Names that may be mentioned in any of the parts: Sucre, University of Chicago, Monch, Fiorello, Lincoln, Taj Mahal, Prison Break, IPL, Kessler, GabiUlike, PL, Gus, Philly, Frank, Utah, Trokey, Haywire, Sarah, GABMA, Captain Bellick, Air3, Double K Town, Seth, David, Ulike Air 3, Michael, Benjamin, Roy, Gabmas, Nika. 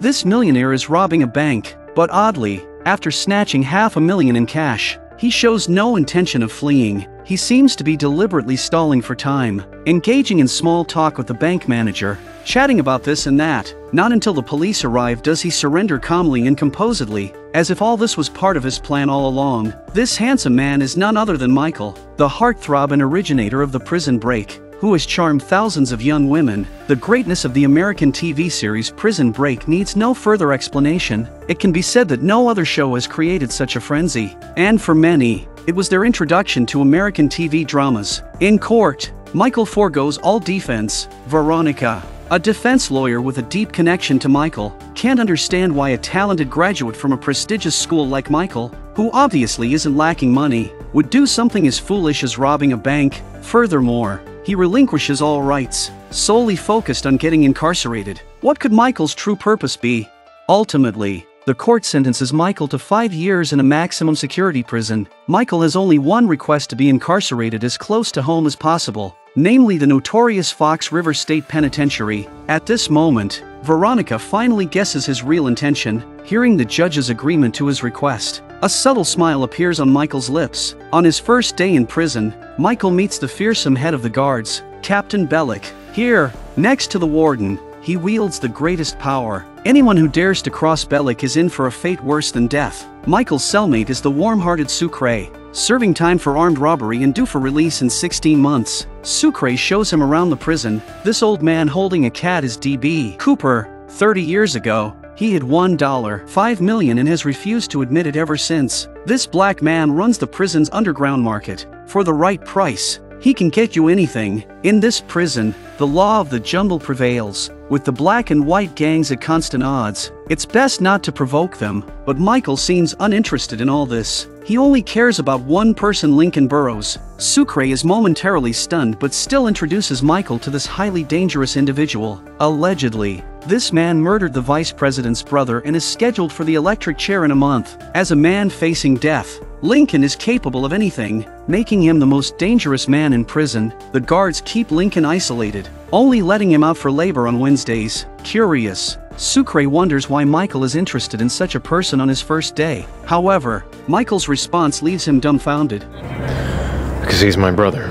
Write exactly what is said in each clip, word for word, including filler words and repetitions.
This millionaire is robbing a bank, but oddly, after snatching half a million in cash, he shows no intention of fleeing. He seems to be deliberately stalling for time, engaging in small talk with the bank manager, chatting about this and that. Not until the police arrive does he surrender calmly and composedly, as if all this was part of his plan all along. This handsome man is none other than Michael, the heartthrob and originator of the Prison Break, who has charmed thousands of young women. The greatness of the American T V series Prison Break needs no further explanation. It can be said that no other show has created such a frenzy. And for many, it was their introduction to American T V dramas. In court, Michael forgoes all defense. Veronica, a defense lawyer with a deep connection to Michael, can't understand why a talented graduate from a prestigious school like Michael, who obviously isn't lacking money, would do something as foolish as robbing a bank. Furthermore, he relinquishes all rights, solely focused on getting incarcerated. What could Michael's true purpose be? Ultimately, the court sentences Michael to five years in a maximum security prison. Michael has only one request: to be incarcerated as close to home as possible, namely the notorious Fox River State Penitentiary. At this moment, Veronica finally guesses his real intention, hearing the judge's agreement to his request. A subtle smile appears on Michael's lips. On his first day in prison, Michael meets the fearsome head of the guards, Captain Bellick. Here, next to the warden, he wields the greatest power. Anyone who dares to cross Bellick is in for a fate worse than death. Michael's cellmate is the warm-hearted Sucre, serving time for armed robbery and due for release in sixteen months. Sucre shows him around the prison. This old man holding a cat is D B Cooper. thirty years ago, he had one dollar, five million and has refused to admit it ever since. This black man runs the prison's underground market. For the right price, he can get you anything. In this prison, the law of the jungle prevails, with the black and white gangs at constant odds. It's best not to provoke them, but Michael seems uninterested in all this. He only cares about one person: Lincoln Burroughs. Sucre is momentarily stunned but still introduces Michael to this highly dangerous individual. Allegedly, this man murdered the vice president's brother and is scheduled for the electric chair in a month. As a man facing death, Lincoln is capable of anything, making him the most dangerous man in prison. The guards keep Lincoln isolated, only letting him out for labor on Wednesdays. Curious, Sucre wonders why Michael is interested in such a person on his first day. However, Michael's response leaves him dumbfounded. Because he's my brother.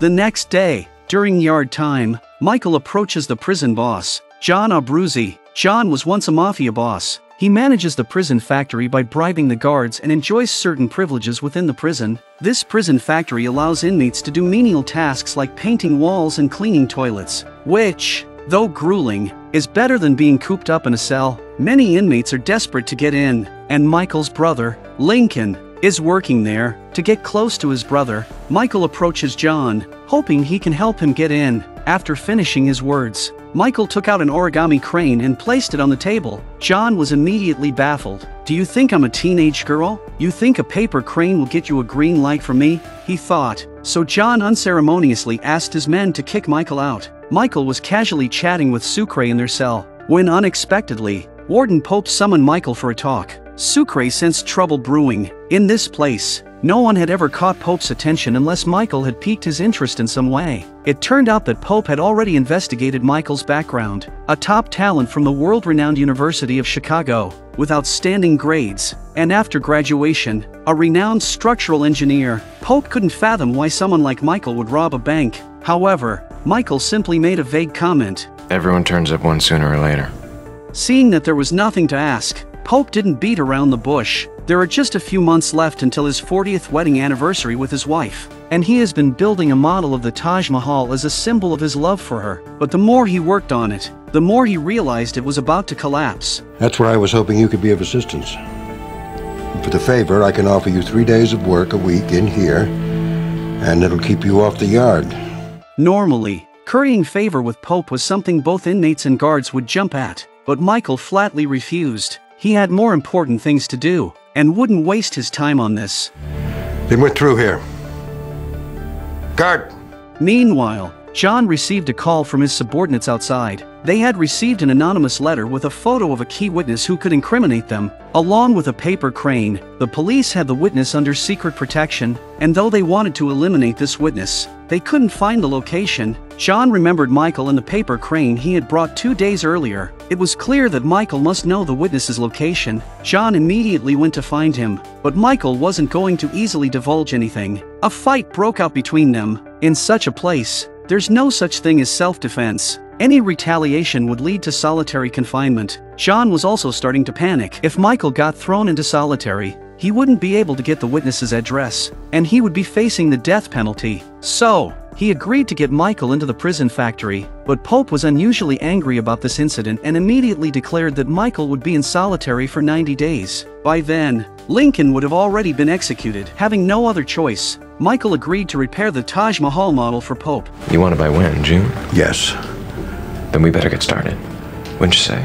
The next day, during yard time, Michael approaches the prison boss, John Abruzzi. John was once a mafia boss. He manages the prison factory by bribing the guards and enjoys certain privileges within the prison. This prison factory allows inmates to do menial tasks like painting walls and cleaning toilets, which, though grueling, is better than being cooped up in a cell. Many inmates are desperate to get in, and Michael's brother, Lincoln, is working there. To get close to his brother, Michael approaches John, hoping he can help him get in. After finishing his words, Michael took out an origami crane and placed it on the table. John was immediately baffled. "Do you think I'm a teenage girl? You think a paper crane will get you a green light from me?" he thought. So John unceremoniously asked his men to kick Michael out. Michael was casually chatting with Sucre in their cell, when unexpectedly, Warden Pope summoned Michael for a talk. Sucre sensed trouble brewing. In this place, no one had ever caught Pope's attention unless Michael had piqued his interest in some way. It turned out that Pope had already investigated Michael's background. A top talent from the world-renowned University of Chicago, with outstanding grades, and after graduation, a renowned structural engineer, Pope couldn't fathom why someone like Michael would rob a bank. However, Michael simply made a vague comment. "Everyone turns up one sooner or later." Seeing that there was nothing to ask, Pope didn't beat around the bush. There are just a few months left until his fortieth wedding anniversary with his wife, and he has been building a model of the Taj Mahal as a symbol of his love for her. But the more he worked on it, the more he realized it was about to collapse. "That's where I was hoping you could be of assistance. For the favor, I can offer you three days of work a week in here, and it'll keep you off the yard." Normally, currying favor with Pope was something both inmates and guards would jump at, but Michael flatly refused. He had more important things to do, and wouldn't waste his time on this. "They went through here. Guard!" Meanwhile, John received a call from his subordinates outside. They had received an anonymous letter with a photo of a key witness who could incriminate them, along with a paper crane. The police had the witness under secret protection, and though they wanted to eliminate this witness, they couldn't find the location. John remembered Michael and the paper crane he had brought two days earlier. It was clear that Michael must know the witness's location. John immediately went to find him, but Michael wasn't going to easily divulge anything. A fight broke out between them. In such a place, there's no such thing as self-defense. Any retaliation would lead to solitary confinement. John was also starting to panic. If Michael got thrown into solitary, he wouldn't be able to get the witness's address, and he would be facing the death penalty. So, he agreed to get Michael into the prison factory, but Pope was unusually angry about this incident and immediately declared that Michael would be in solitary for ninety days. By then, Lincoln would have already been executed. Having no other choice, Michael agreed to repair the Taj Mahal model for Pope. You want it by when, June? Yes. Then we better get started. Wouldn't you say?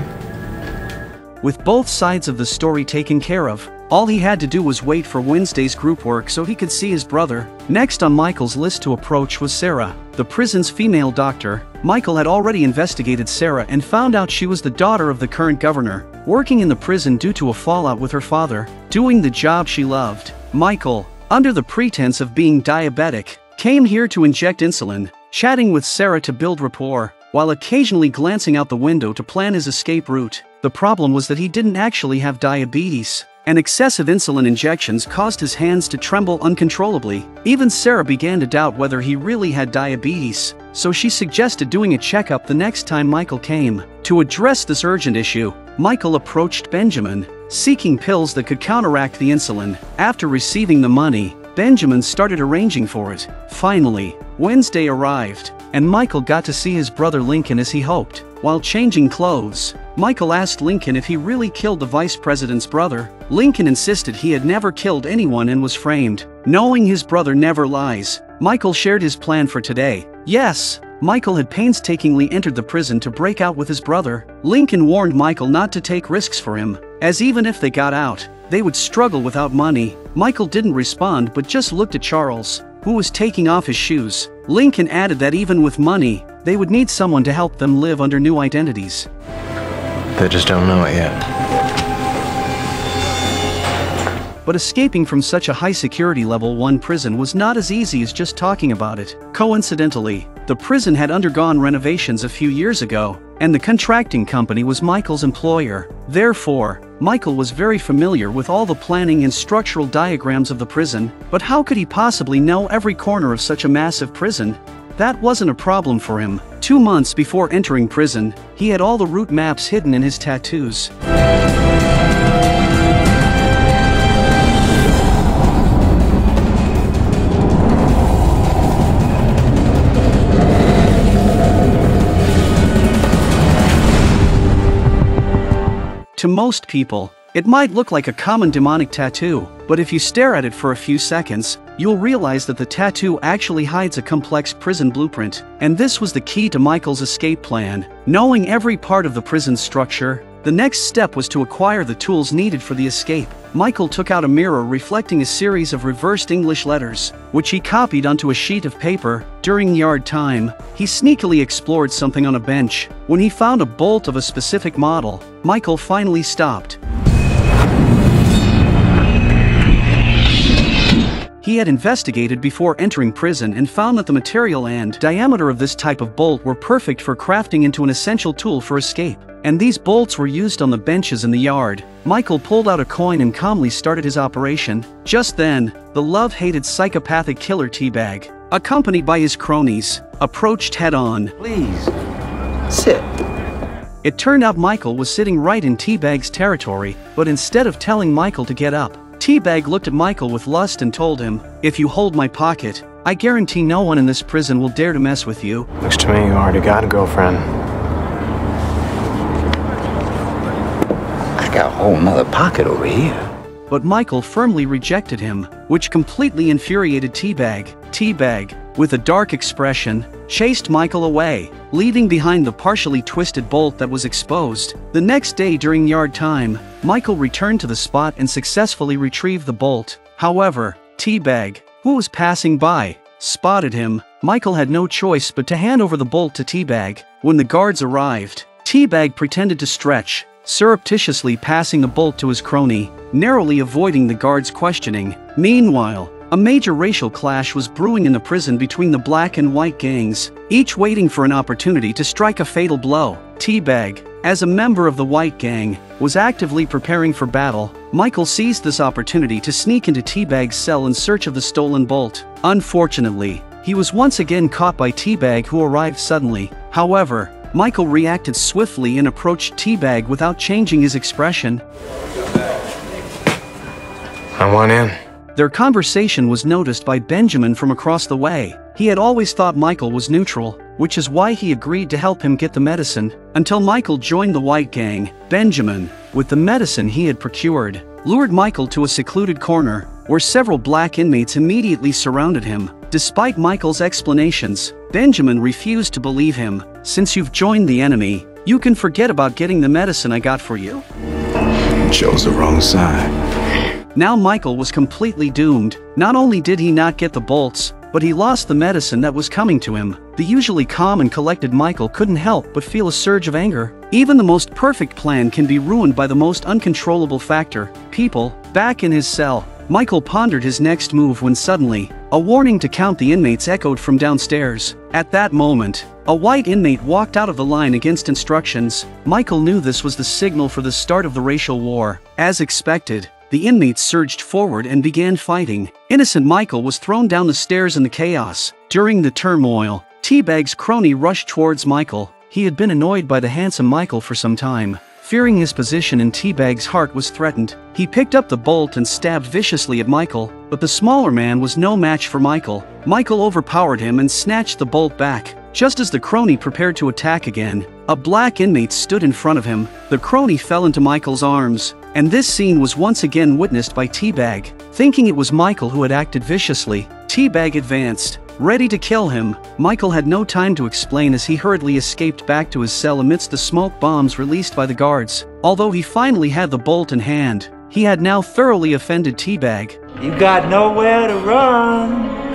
With both sides of the story taken care of, all he had to do was wait for Wednesday's group work so he could see his brother. Next on Michael's list to approach was Sarah, the prison's female doctor. Michael had already investigated Sarah and found out she was the daughter of the current governor, working in the prison due to a fallout with her father, doing the job she loved. Michael, under the pretense of being diabetic, came here to inject insulin, chatting with Sarah to build rapport, while occasionally glancing out the window to plan his escape route. The problem was that he didn't actually have diabetes, and excessive insulin injections caused his hands to tremble uncontrollably. Even Sarah began to doubt whether he really had diabetes, so she suggested doing a checkup the next time Michael came. To address this urgent issue, Michael approached Benjamin, seeking pills that could counteract the insulin. After receiving the money, Benjamin started arranging for it. Finally, Wednesday arrived, and Michael got to see his brother Lincoln as he hoped. While changing clothes, Michael asked Lincoln if he really killed the vice president's brother. Lincoln insisted he had never killed anyone and was framed. Knowing his brother never lies, Michael shared his plan for today. Yes, Michael had painstakingly entered the prison to break out with his brother. Lincoln warned Michael not to take risks for him, as even if they got out, they would struggle without money. Michael didn't respond but just looked at Charles, who was taking off his shoes. Lincoln added that even with money, they would need someone to help them live under new identities. They just don't know it yet. But escaping from such a high security level one prison was not as easy as just talking about it. Coincidentally, the prison had undergone renovations a few years ago, and the contracting company was Michael's employer. Therefore, Michael was very familiar with all the planning and structural diagrams of the prison, but how could he possibly know every corner of such a massive prison? That wasn't a problem for him. Two months before entering prison, he had all the route maps hidden in his tattoos. To most people, it might look like a common demonic tattoo, but if you stare at it for a few seconds, you'll realize that the tattoo actually hides a complex prison blueprint. And this was the key to Michael's escape plan. Knowing every part of the prison structure, the next step was to acquire the tools needed for the escape. Michael took out a mirror reflecting a series of reversed English letters, which he copied onto a sheet of paper. During yard time, he sneakily explored something on a bench. When he found a bolt of a specific model, Michael finally stopped. He had investigated before entering prison and found that the material and diameter of this type of bolt were perfect for crafting into an essential tool for escape. And these bolts were used on the benches in the yard. Michael pulled out a coin and calmly started his operation. Just then, the love-hated psychopathic killer T-Bag, accompanied by his cronies, approached head-on. Please, sit. It turned out Michael was sitting right in T-Bag's territory, but instead of telling Michael to get up, T-Bag looked at Michael with lust and told him, "If you hold my pocket, I guarantee no one in this prison will dare to mess with you." Looks to me you already got a girlfriend. I got a whole nother pocket over here. But Michael firmly rejected him, which completely infuriated T-Bag. T-Bag, with a dark expression, chased Michael away, leaving behind the partially twisted bolt that was exposed. The next day during yard time, Michael returned to the spot and successfully retrieved the bolt. However, T-Bag, who was passing by, spotted him. Michael had no choice but to hand over the bolt to T-Bag. When the guards arrived, T-Bag pretended to stretch, surreptitiously passing the bolt to his crony, narrowly avoiding the guards' questioning. Meanwhile, a major racial clash was brewing in the prison between the black and white gangs, each waiting for an opportunity to strike a fatal blow. T-Bag, as a member of the white gang, was actively preparing for battle. Michael seized this opportunity to sneak into T-Bag's cell in search of the stolen bolt. Unfortunately, he was once again caught by T-Bag, who arrived suddenly. However, Michael reacted swiftly and approached T-Bag without changing his expression. I want in. Their conversation was noticed by Benjamin from across the way. He had always thought Michael was neutral, which is why he agreed to help him get the medicine. Until Michael joined the white gang, Benjamin, with the medicine he had procured, lured Michael to a secluded corner, where several black inmates immediately surrounded him. Despite Michael's explanations, Benjamin refused to believe him. Since you've joined the enemy, you can forget about getting the medicine I got for you. You chose the wrong side. Now Michael was completely doomed. Not only did he not get the bolts, but he lost the medicine that was coming to him. The usually calm and collected Michael couldn't help but feel a surge of anger. Even the most perfect plan can be ruined by the most uncontrollable factor, people. Back in his cell, Michael pondered his next move when suddenly, a warning to count the inmates echoed from downstairs. At that moment, a white inmate walked out of the line against instructions. Michael knew this was the signal for the start of the racial war. As expected, the inmates surged forward and began fighting. Innocent Michael was thrown down the stairs in the chaos. During the turmoil, T-Bag's crony rushed towards Michael. He had been annoyed by the handsome Michael for some time. Fearing his position in T-Bag's heart was threatened, he picked up the bolt and stabbed viciously at Michael, but the smaller man was no match for Michael. Michael overpowered him and snatched the bolt back. Just as the crony prepared to attack again, a black inmate stood in front of him. The crony fell into Michael's arms, and this scene was once again witnessed by T-Bag. Thinking it was Michael who had acted viciously, T-Bag advanced, ready to kill him. Michael had no time to explain as he hurriedly escaped back to his cell amidst the smoke bombs released by the guards. Although he finally had the bolt in hand, he had now thoroughly offended T-Bag. You got nowhere to run.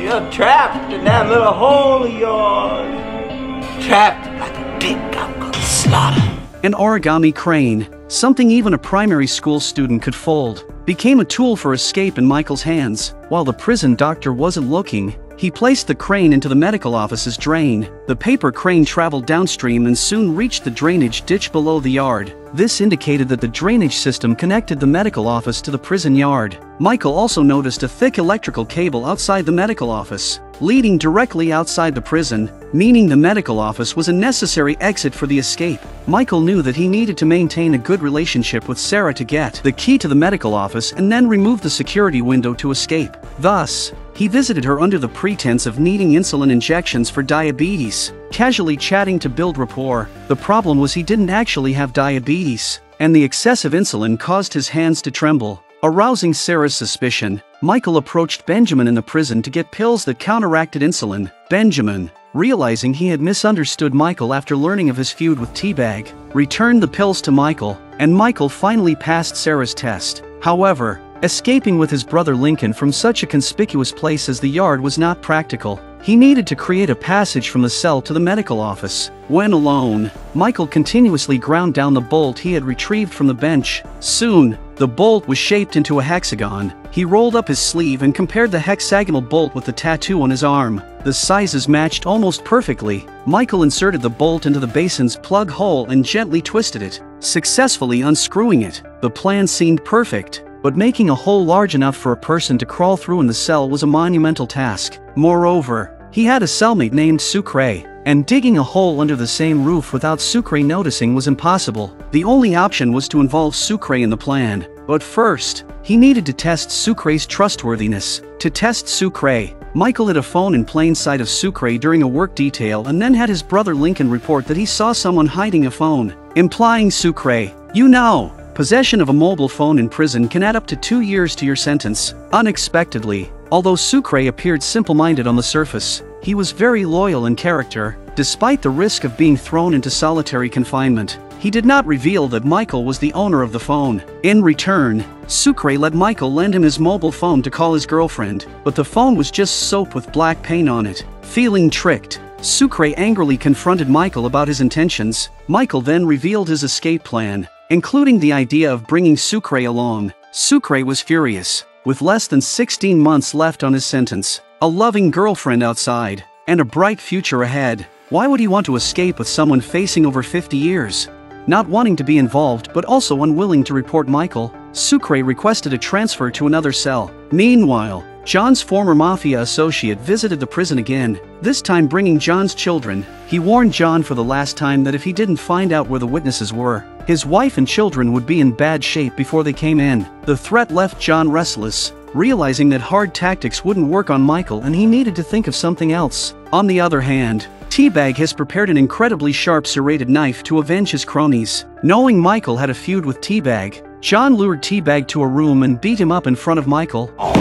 You're trapped in that little hole of yours. Trapped like a big I'm gonna slaughter. An origami crane, something even a primary school student could fold, became a tool for escape in Michael's hands. While the prison doctor wasn't looking, he placed the crane into the medical office's drain. The paper crane traveled downstream and soon reached the drainage ditch below the yard. This indicated that the drainage system connected the medical office to the prison yard. Michael also noticed a thick electrical cable outside the medical office, leading directly outside the prison, meaning the medical office was a necessary exit for the escape. Michael knew that he needed to maintain a good relationship with Sarah to get the key to the medical office and then remove the security window to escape. Thus, he visited her under the pretense of needing insulin injections for diabetes, casually chatting to build rapport. The problem was he didn't actually have diabetes, and the excessive insulin caused his hands to tremble. Arousing Sarah's suspicion, Michael approached Benjamin in the prison to get pills that counteracted insulin. Benjamin, realizing he had misunderstood Michael after learning of his feud with T-Bag, returned the pills to Michael, and Michael finally passed Sarah's test. However, escaping with his brother Lincoln from such a conspicuous place as the yard was not practical. He needed to create a passage from the cell to the medical office. When alone, Michael continuously ground down the bolt he had retrieved from the bench. Soon, the bolt was shaped into a hexagon. He rolled up his sleeve and compared the hexagonal bolt with the tattoo on his arm. The sizes matched almost perfectly. Michael inserted the bolt into the basin's plug hole and gently twisted it, successfully unscrewing it. The plan seemed perfect, but making a hole large enough for a person to crawl through in the cell was a monumental task. Moreover, he had a cellmate named Sucre, and digging a hole under the same roof without Sucre noticing was impossible. The only option was to involve Sucre in the plan, but first, he needed to test Sucre's trustworthiness. To test Sucre, Michael hid a phone in plain sight of Sucre during a work detail and then had his brother Lincoln report that he saw someone hiding a phone, implying Sucre, you know, possession of a mobile phone in prison can add up to two years to your sentence. Unexpectedly, although Sucre appeared simple-minded on the surface, he was very loyal in character. Despite the risk of being thrown into solitary confinement, he did not reveal that Michael was the owner of the phone. In return, Sucre let Michael lend him his mobile phone to call his girlfriend, but the phone was just soap with black paint on it. Feeling tricked, Sucre angrily confronted Michael about his intentions. Michael then revealed his escape plan, including the idea of bringing Sucre along. Sucre was furious. With less than sixteen months left on his sentence, a loving girlfriend outside, and a bright future ahead, why would he want to escape with someone facing over fifty years? Not wanting to be involved but also unwilling to report Michael, Sucre requested a transfer to another cell. Meanwhile, John's former mafia associate visited the prison again, this time bringing John's children. He warned John for the last time that if he didn't find out where the witnesses were, his wife and children would be in bad shape before they came in. The threat left John restless, realizing that hard tactics wouldn't work on Michael and he needed to think of something else. On the other hand, T-Bag has prepared an incredibly sharp serrated knife to avenge his cronies. Knowing Michael had a feud with T-Bag, John lured T-Bag to a room and beat him up in front of Michael. You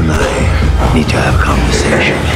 and I need to have a conversation.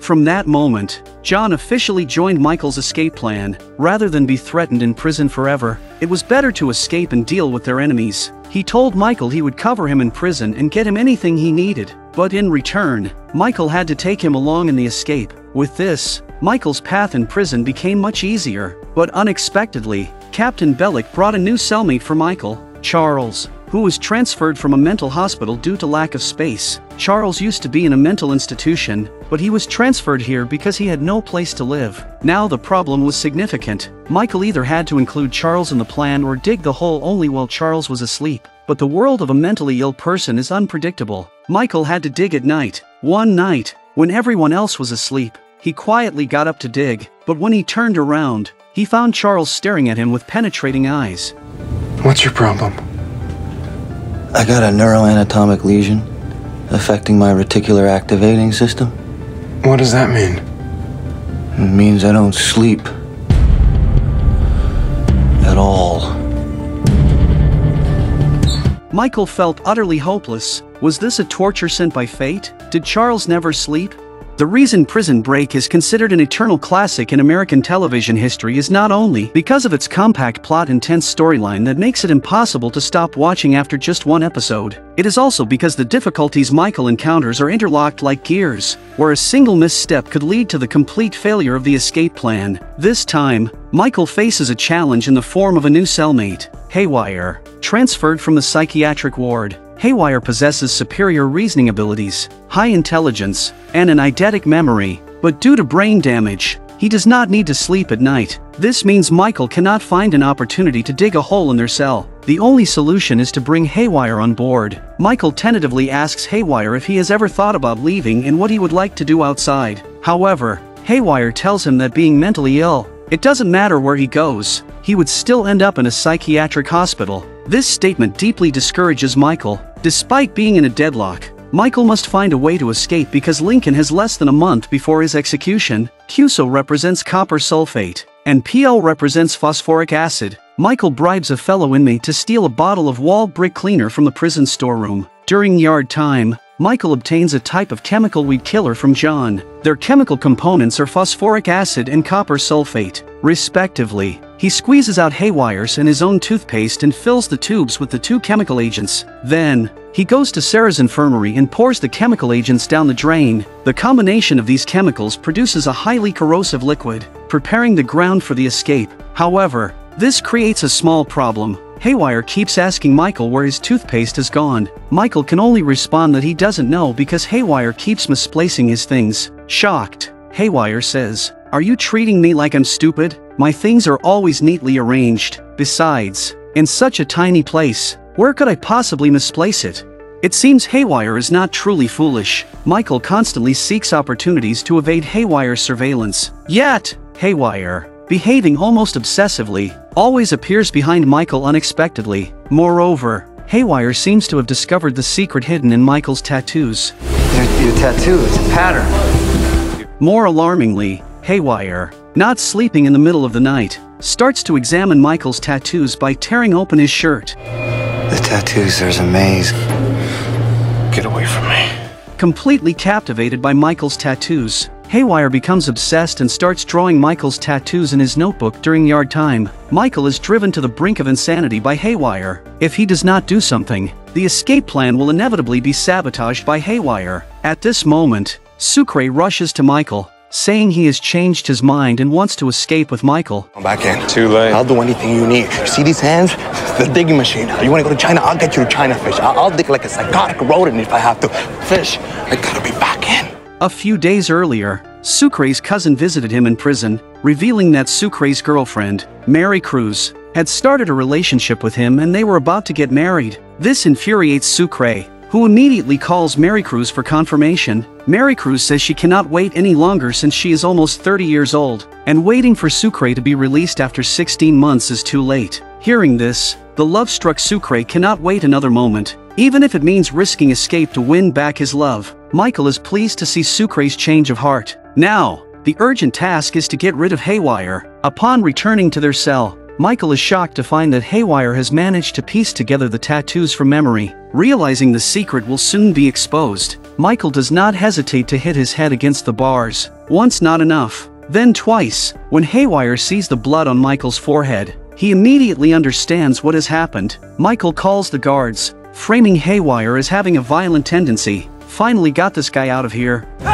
From that moment, John officially joined Michael's escape plan. Rather than be threatened in prison forever, it was better to escape and deal with their enemies. He told Michael he would cover him in prison and get him anything he needed. But in return, Michael had to take him along in the escape. With this, Michael's path in prison became much easier. But unexpectedly, Captain Bellick brought a new cellmate for Michael, Charles, who was transferred from a mental hospital due to lack of space. Charles used to be in a mental institution, but he was transferred here because he had no place to live. Now the problem was significant. Michael either had to include Charles in the plan or dig the hole only while Charles was asleep. But the world of a mentally ill person is unpredictable. Michael had to dig at night. One night, when everyone else was asleep, he quietly got up to dig, but when he turned around, he found Charles staring at him with penetrating eyes. What's your problem? I got a neuroanatomic lesion affecting my reticular activating system. What does that mean? It means I don't sleep. At all. Michael felt utterly hopeless. Was this a torture sent by fate? Did Charles never sleep? The reason Prison Break is considered an eternal classic in American television history is not only because of its compact plot-intense storyline that makes it impossible to stop watching after just one episode, it is also because the difficulties Michael encounters are interlocked like gears, where a single misstep could lead to the complete failure of the escape plan. This time, Michael faces a challenge in the form of a new cellmate, Haywire, transferred from the psychiatric ward. Haywire possesses superior reasoning abilities, high intelligence, and an eidetic memory, but due to brain damage, he does not need to sleep at night. This means Michael cannot find an opportunity to dig a hole in their cell. The only solution is to bring Haywire on board. Michael tentatively asks Haywire if he has ever thought about leaving and what he would like to do outside. However, Haywire tells him that being mentally ill, it doesn't matter where he goes, he would still end up in a psychiatric hospital. This statement deeply discourages Michael. Despite being in a deadlock, Michael must find a way to escape because Lincoln has less than a month before his execution. CuSO represents copper sulfate, and P L represents phosphoric acid. Michael bribes a fellow inmate to steal a bottle of wall brick cleaner from the prison storeroom. During yard time, Michael obtains a type of chemical weed killer from John. Their chemical components are phosphoric acid and copper sulfate, respectively. He squeezes out Haywires and his own toothpaste and fills the tubes with the two chemical agents. Then, he goes to Sarah's infirmary and pours the chemical agents down the drain. The combination of these chemicals produces a highly corrosive liquid, preparing the ground for the escape. However, this creates a small problem. Haywire keeps asking Michael where his toothpaste has gone. Michael can only respond that he doesn't know because Haywire keeps misplacing his things. Shocked, Haywire says, "Are you treating me like I'm stupid? My things are always neatly arranged. Besides, in such a tiny place, where could I possibly misplace it?" It seems Haywire is not truly foolish. Michael constantly seeks opportunities to evade Haywire's surveillance. Yet, Haywire, behaving almost obsessively, always appears behind Michael unexpectedly. Moreover, Haywire seems to have discovered the secret hidden in Michael's tattoos. Your, your tattoo is a pattern. More alarmingly, Haywire, not sleeping in the middle of the night, starts to examine Michael's tattoos by tearing open his shirt. The tattoos, there's a maze. Get away from me. Completely captivated by Michael's tattoos, Haywire becomes obsessed and starts drawing Michael's tattoos in his notebook during yard time. Michael is driven to the brink of insanity by Haywire. If he does not do something, the escape plan will inevitably be sabotaged by Haywire. At this moment, Sucre rushes to Michael, saying he has changed his mind and wants to escape with Michael. I'm back in. Too late. I'll do anything you need. You see these hands? The digging machine. You want to go to China? I'll get you a China fish. I'll, I'll dig like a psychotic rodent if I have to. Fish, I gotta be back in. A few days earlier, Sucre's cousin visited him in prison, revealing that Sucre's girlfriend, Mary Cruz, had started a relationship with him and they were about to get married. This infuriates Sucre, who immediately calls Mary Cruz for confirmation. Mary Cruz says she cannot wait any longer since she is almost thirty years old, and waiting for Sucre to be released after sixteen months is too late. Hearing this, the love-struck Sucre cannot wait another moment, even if it means risking escape to win back his love. Michael is pleased to see Sucre's change of heart. Now, the urgent task is to get rid of Haywire. Upon returning to their cell, Michael is shocked to find that Haywire has managed to piece together the tattoos from memory. Realizing the secret will soon be exposed, Michael does not hesitate to hit his head against the bars. Once not enough, then twice. When Haywire sees the blood on Michael's forehead, he immediately understands what has happened. Michael calls the guards, framing Haywire as having a violent tendency. Finally got this guy out of here. It's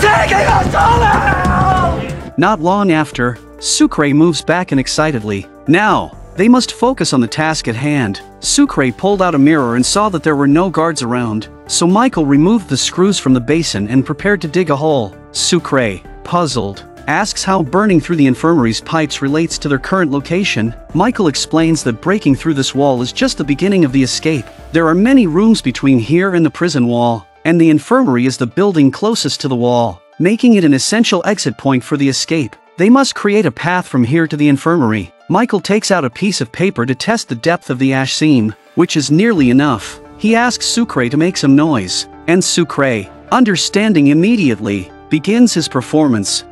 taking us all out! Not long after, Sucre moves back in excitedly. Now, they must focus on the task at hand. Sucre pulled out a mirror and saw that there were no guards around, so Michael removed the screws from the basin and prepared to dig a hole. Sucre, puzzled, asks how burning through the infirmary's pipes relates to their current location. Michael explains that breaking through this wall is just the beginning of the escape. There are many rooms between here and the prison wall, and the infirmary is the building closest to the wall, making it an essential exit point for the escape. They must create a path from here to the infirmary. Michael takes out a piece of paper to test the depth of the ash seam, which is nearly enough. He asks Sucre to make some noise, and Sucre, understanding immediately, begins his performance.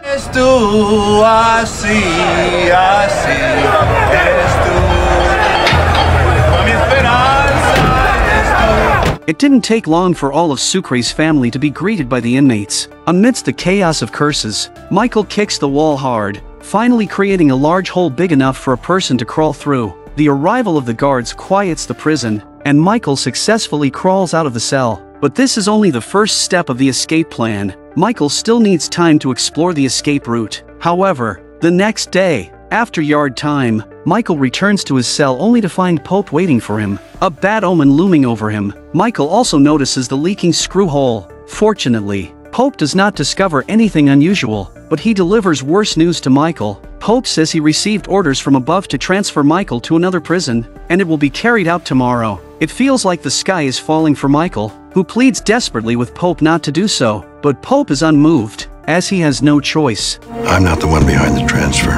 It didn't take long for all of Sucre's family to be greeted by the inmates. Amidst the chaos of curses, Michael kicks the wall hard, finally creating a large hole big enough for a person to crawl through. The arrival of the guards quiets the prison, and Michael successfully crawls out of the cell. But this is only the first step of the escape plan. Michael still needs time to explore the escape route. However, the next day, after yard time, Michael returns to his cell only to find Pope waiting for him, a bad omen looming over him. Michael also notices the leaking screw hole. Fortunately, Pope does not discover anything unusual, but he delivers worse news to Michael. Pope says he received orders from above to transfer Michael to another prison, and it will be carried out tomorrow. It feels like the sky is falling for Michael, who pleads desperately with Pope not to do so, but Pope is unmoved, as he has no choice. I'm not the one behind the transfer.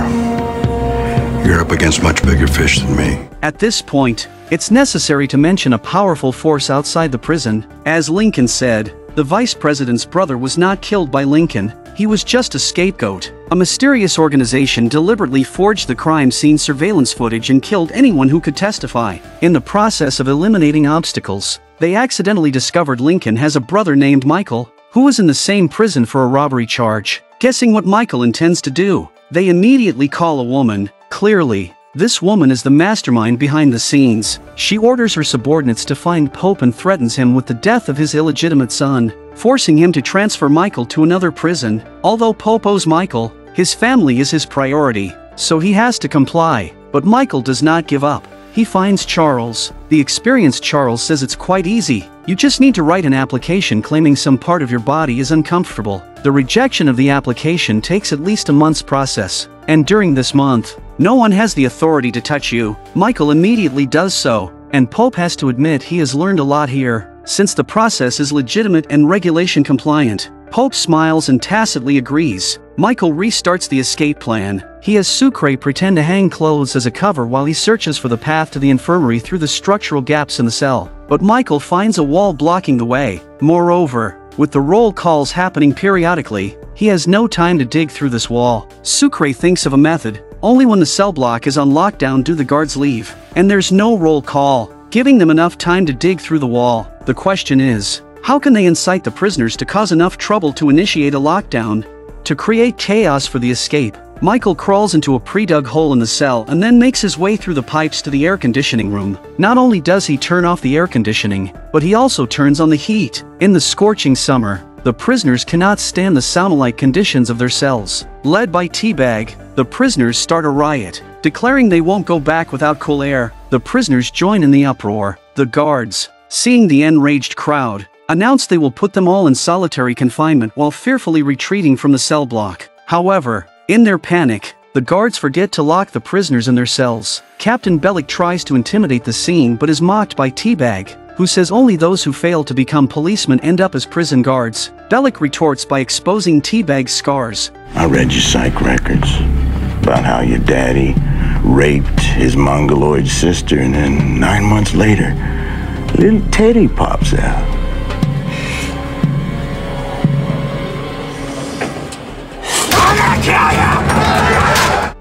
You're up against much bigger fish than me. At this point, it's necessary to mention a powerful force outside the prison. As Lincoln said, the vice president's brother was not killed by Lincoln, he was just a scapegoat. A mysterious organization deliberately forged the crime scene surveillance footage and killed anyone who could testify. In the process of eliminating obstacles, they accidentally discovered Lincoln has a brother named Michael, who was in the same prison for a robbery charge. Guessing what Michael intends to do, they immediately call a woman. Clearly, this woman is the mastermind behind the scenes. She orders her subordinates to find Pope and threatens him with the death of his illegitimate son, forcing him to transfer Michael to another prison. Although Pope owes Michael, his family is his priority, so he has to comply. But Michael does not give up. He finds Charles. The experienced Charles says it's quite easy. You just need to write an application claiming some part of your body is uncomfortable. The rejection of the application takes at least a month's process, and during this month, no one has the authority to touch you. Michael immediately does so, and Pope has to admit he has learned a lot here, since the process is legitimate and regulation compliant. Pope smiles and tacitly agrees. Michael restarts the escape plan. He has Sucre pretend to hang clothes as a cover while he searches for the path to the infirmary through the structural gaps in the cell. But Michael finds a wall blocking the way. Moreover, with the roll calls happening periodically, he has no time to dig through this wall. Sucre thinks of a method. Only when the cell block is on lockdown do the guards leave, and there's no roll call. giving them enough time to dig through the wall. The question is, how can they incite the prisoners to cause enough trouble to initiate a lockdown, to create chaos for the escape? Michael crawls into a pre-dug hole in the cell and then makes his way through the pipes to the air conditioning room. Not only does he turn off the air conditioning, but he also turns on the heat. In the scorching summer, the prisoners cannot stand the sauna-like conditions of their cells. Led by T-Bag, the prisoners start a riot, declaring they won't go back without cool air. The prisoners join in the uproar. The guards, seeing the enraged crowd, announce they will put them all in solitary confinement while fearfully retreating from the cell block. However, in their panic, the guards forget to lock the prisoners in their cells. Captain Bellick tries to intimidate the scene but is mocked by T-Bag, who says only those who fail to become policemen end up as prison guards. Bellick retorts by exposing T-Bag's scars. I read your psych records about how your daddy raped his mongoloid sister and then nine months later, little Teddy pops out.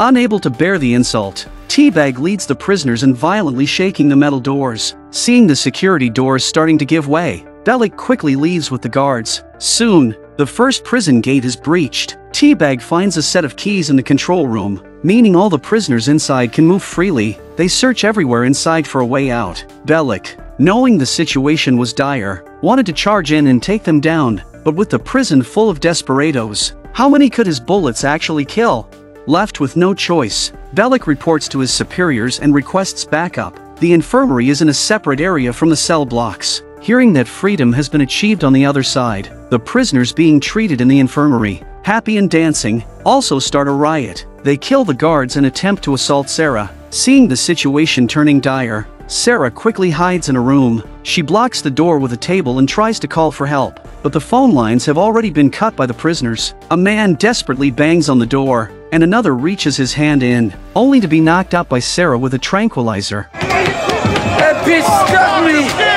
Unable to bear the insult, T-Bag leads the prisoners in violently shaking the metal doors. Seeing the security doors starting to give way, Bellick quickly leaves with the guards. Soon, the first prison gate is breached. T-Bag finds a set of keys in the control room, meaning all the prisoners inside can move freely. They search everywhere inside for a way out. Bellick, knowing the situation was dire, wanted to charge in and take them down, but with the prison full of desperados, how many could his bullets actually kill? Left with no choice, Bellick reports to his superiors and requests backup. The infirmary is in a separate area from the cell blocks. Hearing that freedom has been achieved on the other side, the prisoners being treated in the infirmary, happy and dancing, also start a riot. They kill the guards and attempt to assault Sarah. Seeing the situation turning dire, Sarah quickly hides in a room. She blocks the door with a table and tries to call for help, but the phone lines have already been cut by the prisoners. A man desperately bangs on the door, and another reaches his hand in, only to be knocked out by Sarah with a tranquilizer. That bitch got me!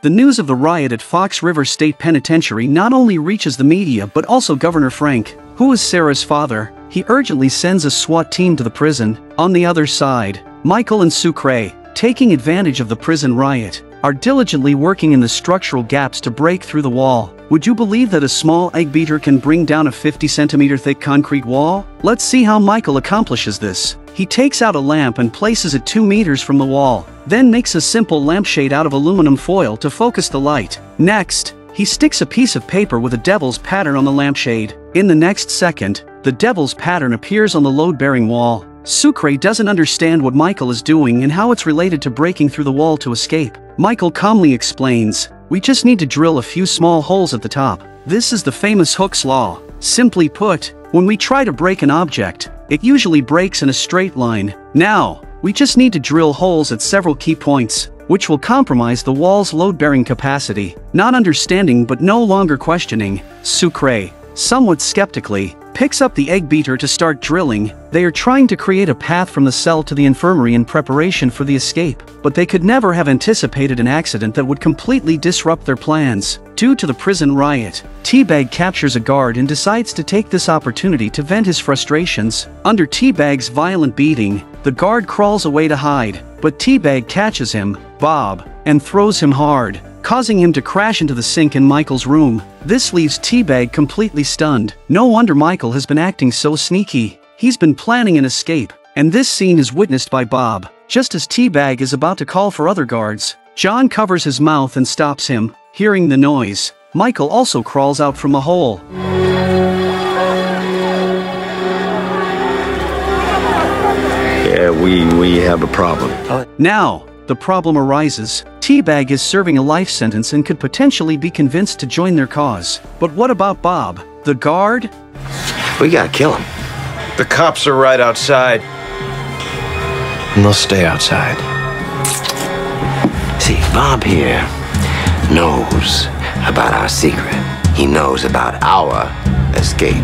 The news of the riot at Fox River State Penitentiary not only reaches the media but also Governor Frank, who is Sarah's father. He urgently sends a SWAT team to the prison. On the other side, Michael and Sucre, taking advantage of the prison riot, are diligently working in the structural gaps to break through the wall. Would you believe that a small egg beater can bring down a fifty centimeter thick concrete wall? Let's see how Michael accomplishes this. He takes out a lamp and places it two meters from the wall, then makes a simple lampshade out of aluminum foil to focus the light. Next, he sticks a piece of paper with a devil's pattern on the lampshade. In the next second, the devil's pattern appears on the load-bearing wall. Sucre doesn't understand what Michael is doing and how it's related to breaking through the wall to escape. Michael calmly explains, "We just need to drill a few small holes at the top. This is the famous Hooke's law. Simply put, when we try to break an object, it usually breaks in a straight line. Now, we just need to drill holes at several key points, which will compromise the wall's load-bearing capacity." Not understanding but no longer questioning, Sucre, somewhat skeptically, picks up the egg beater to start drilling. They are trying to create a path from the cell to the infirmary in preparation for the escape, but they could never have anticipated an accident that would completely disrupt their plans. Due to the prison riot, T-Bag captures a guard and decides to take this opportunity to vent his frustrations. Under T-Bag's violent beating, the guard crawls away to hide, but T-Bag catches him, Bob, and throws him hard, causing him to crash into the sink in Michael's room. This leaves T-Bag completely stunned. No wonder Michael has been acting so sneaky. He's been planning an escape, and this scene is witnessed by Bob. Just as T-Bag is about to call for other guards, John covers his mouth and stops him. Hearing the noise, Michael also crawls out from a hole. Yeah, we, we have a problem. Now, the problem arises. T-Bag is serving a life sentence and could potentially be convinced to join their cause. But what about Bob, the guard? We gotta kill him. The cops are right outside. And they'll stay outside. See, Bob here knows about our secret. He knows about our escape.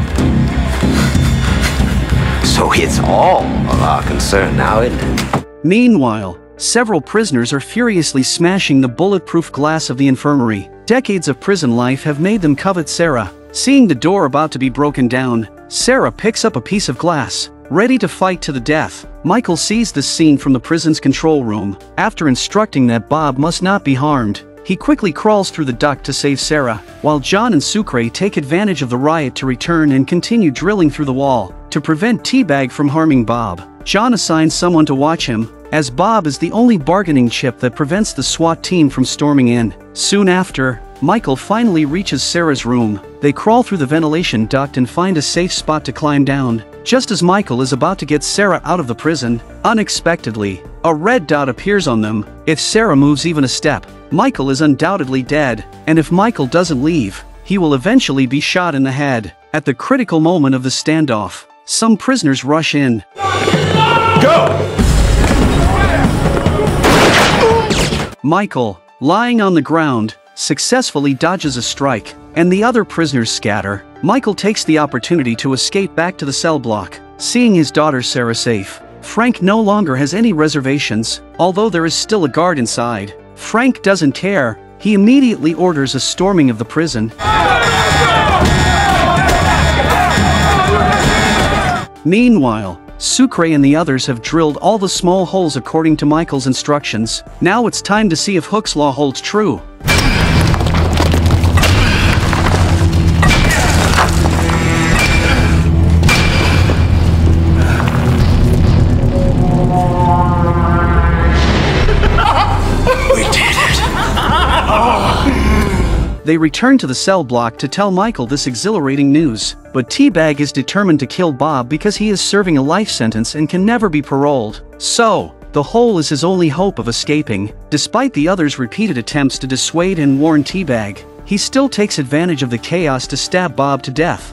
So it's all of our concern now, isn't it? Meanwhile, several prisoners are furiously smashing the bulletproof glass of the infirmary. Decades of prison life have made them covet Sarah. Seeing the door about to be broken down, Sarah picks up a piece of glass, Ready to fight to the death, Michael sees this scene from the prison's control room. After instructing that Bob must not be harmed, he quickly crawls through the duct to save Sarah, while John and Sucre take advantage of the riot to return and continue drilling through the wall. To prevent T-Bag from harming Bob, John assigns someone to watch him, as Bob is the only bargaining chip that prevents the SWAT team from storming in. Soon after, Michael finally reaches Sarah's room. They crawl through the ventilation duct and find a safe spot to climb down. Just as Michael is about to get Sarah out of the prison, unexpectedly, a red dot appears on them. If Sarah moves even a step, Michael is undoubtedly dead, and if Michael doesn't leave, he will eventually be shot in the head. At the critical moment of the standoff, some prisoners rush in. Go! Michael, lying on the ground, successfully dodges a strike, and the other prisoners scatter. Michael takes the opportunity to escape back to the cell block. Seeing his daughter Sarah safe, Frank no longer has any reservations, although there is still a guard inside. Frank doesn't care. He immediately orders a storming of the prison. Meanwhile, Sucre and the others have drilled all the small holes according to Michael's instructions. Now it's time to see if Hook's law holds true. They return to the cell block to tell Michael this exhilarating news, but T-Bag is determined to kill Bob because he is serving a life sentence and can never be paroled. So, the hole is his only hope of escaping. Despite the others' repeated attempts to dissuade and warn T-Bag, he still takes advantage of the chaos to stab Bob to death.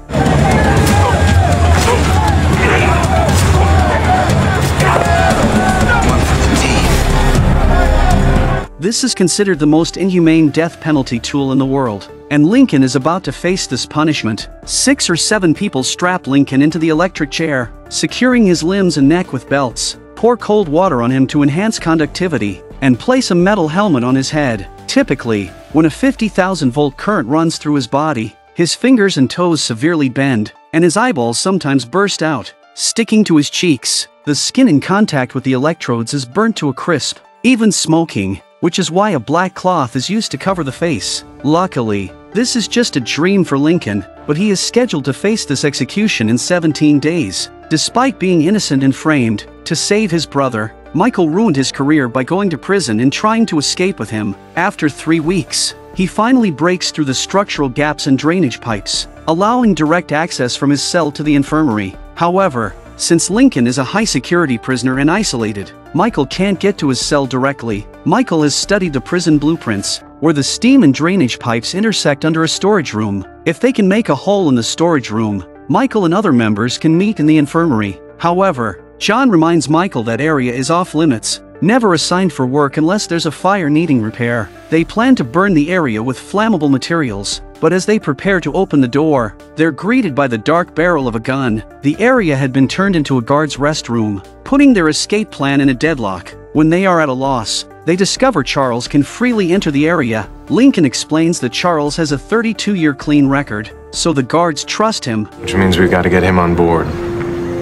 This is considered the most inhumane death penalty tool in the world, and Lincoln is about to face this punishment. Six or seven people strap Lincoln into the electric chair, securing his limbs and neck with belts, pour cold water on him to enhance conductivity, and place a metal helmet on his head. Typically, when a fifty thousand volt current runs through his body, his fingers and toes severely bend, and his eyeballs sometimes burst out, sticking to his cheeks. The skin in contact with the electrodes is burnt to a crisp, even smoking, which is why a black cloth is used to cover the face. Luckily, this is just a dream for Lincoln, but he is scheduled to face this execution in seventeen days. Despite being innocent and framed, to save his brother, Michael ruined his career by going to prison and trying to escape with him. After three weeks, he finally breaks through the structural gaps and drainage pipes, allowing direct access from his cell to the infirmary. However, since Lincoln is a high-security prisoner and isolated, Michael can't get to his cell directly. Michael has studied the prison blueprints, where the steam and drainage pipes intersect under a storage room. If they can make a hole in the storage room, Michael and other members can meet in the infirmary. However, John reminds Michael that area is off-limits, never assigned for work unless there's a fire needing repair. They plan to burn the area with flammable materials, but as they prepare to open the door, they're greeted by the dark barrel of a gun. The area had been turned into a guard's restroom, putting their escape plan in a deadlock. When they are at a loss, they discover Charles can freely enter the area. Lincoln explains that Charles has a thirty-two year clean record, so the guards trust him. Which means we've got to get him on board.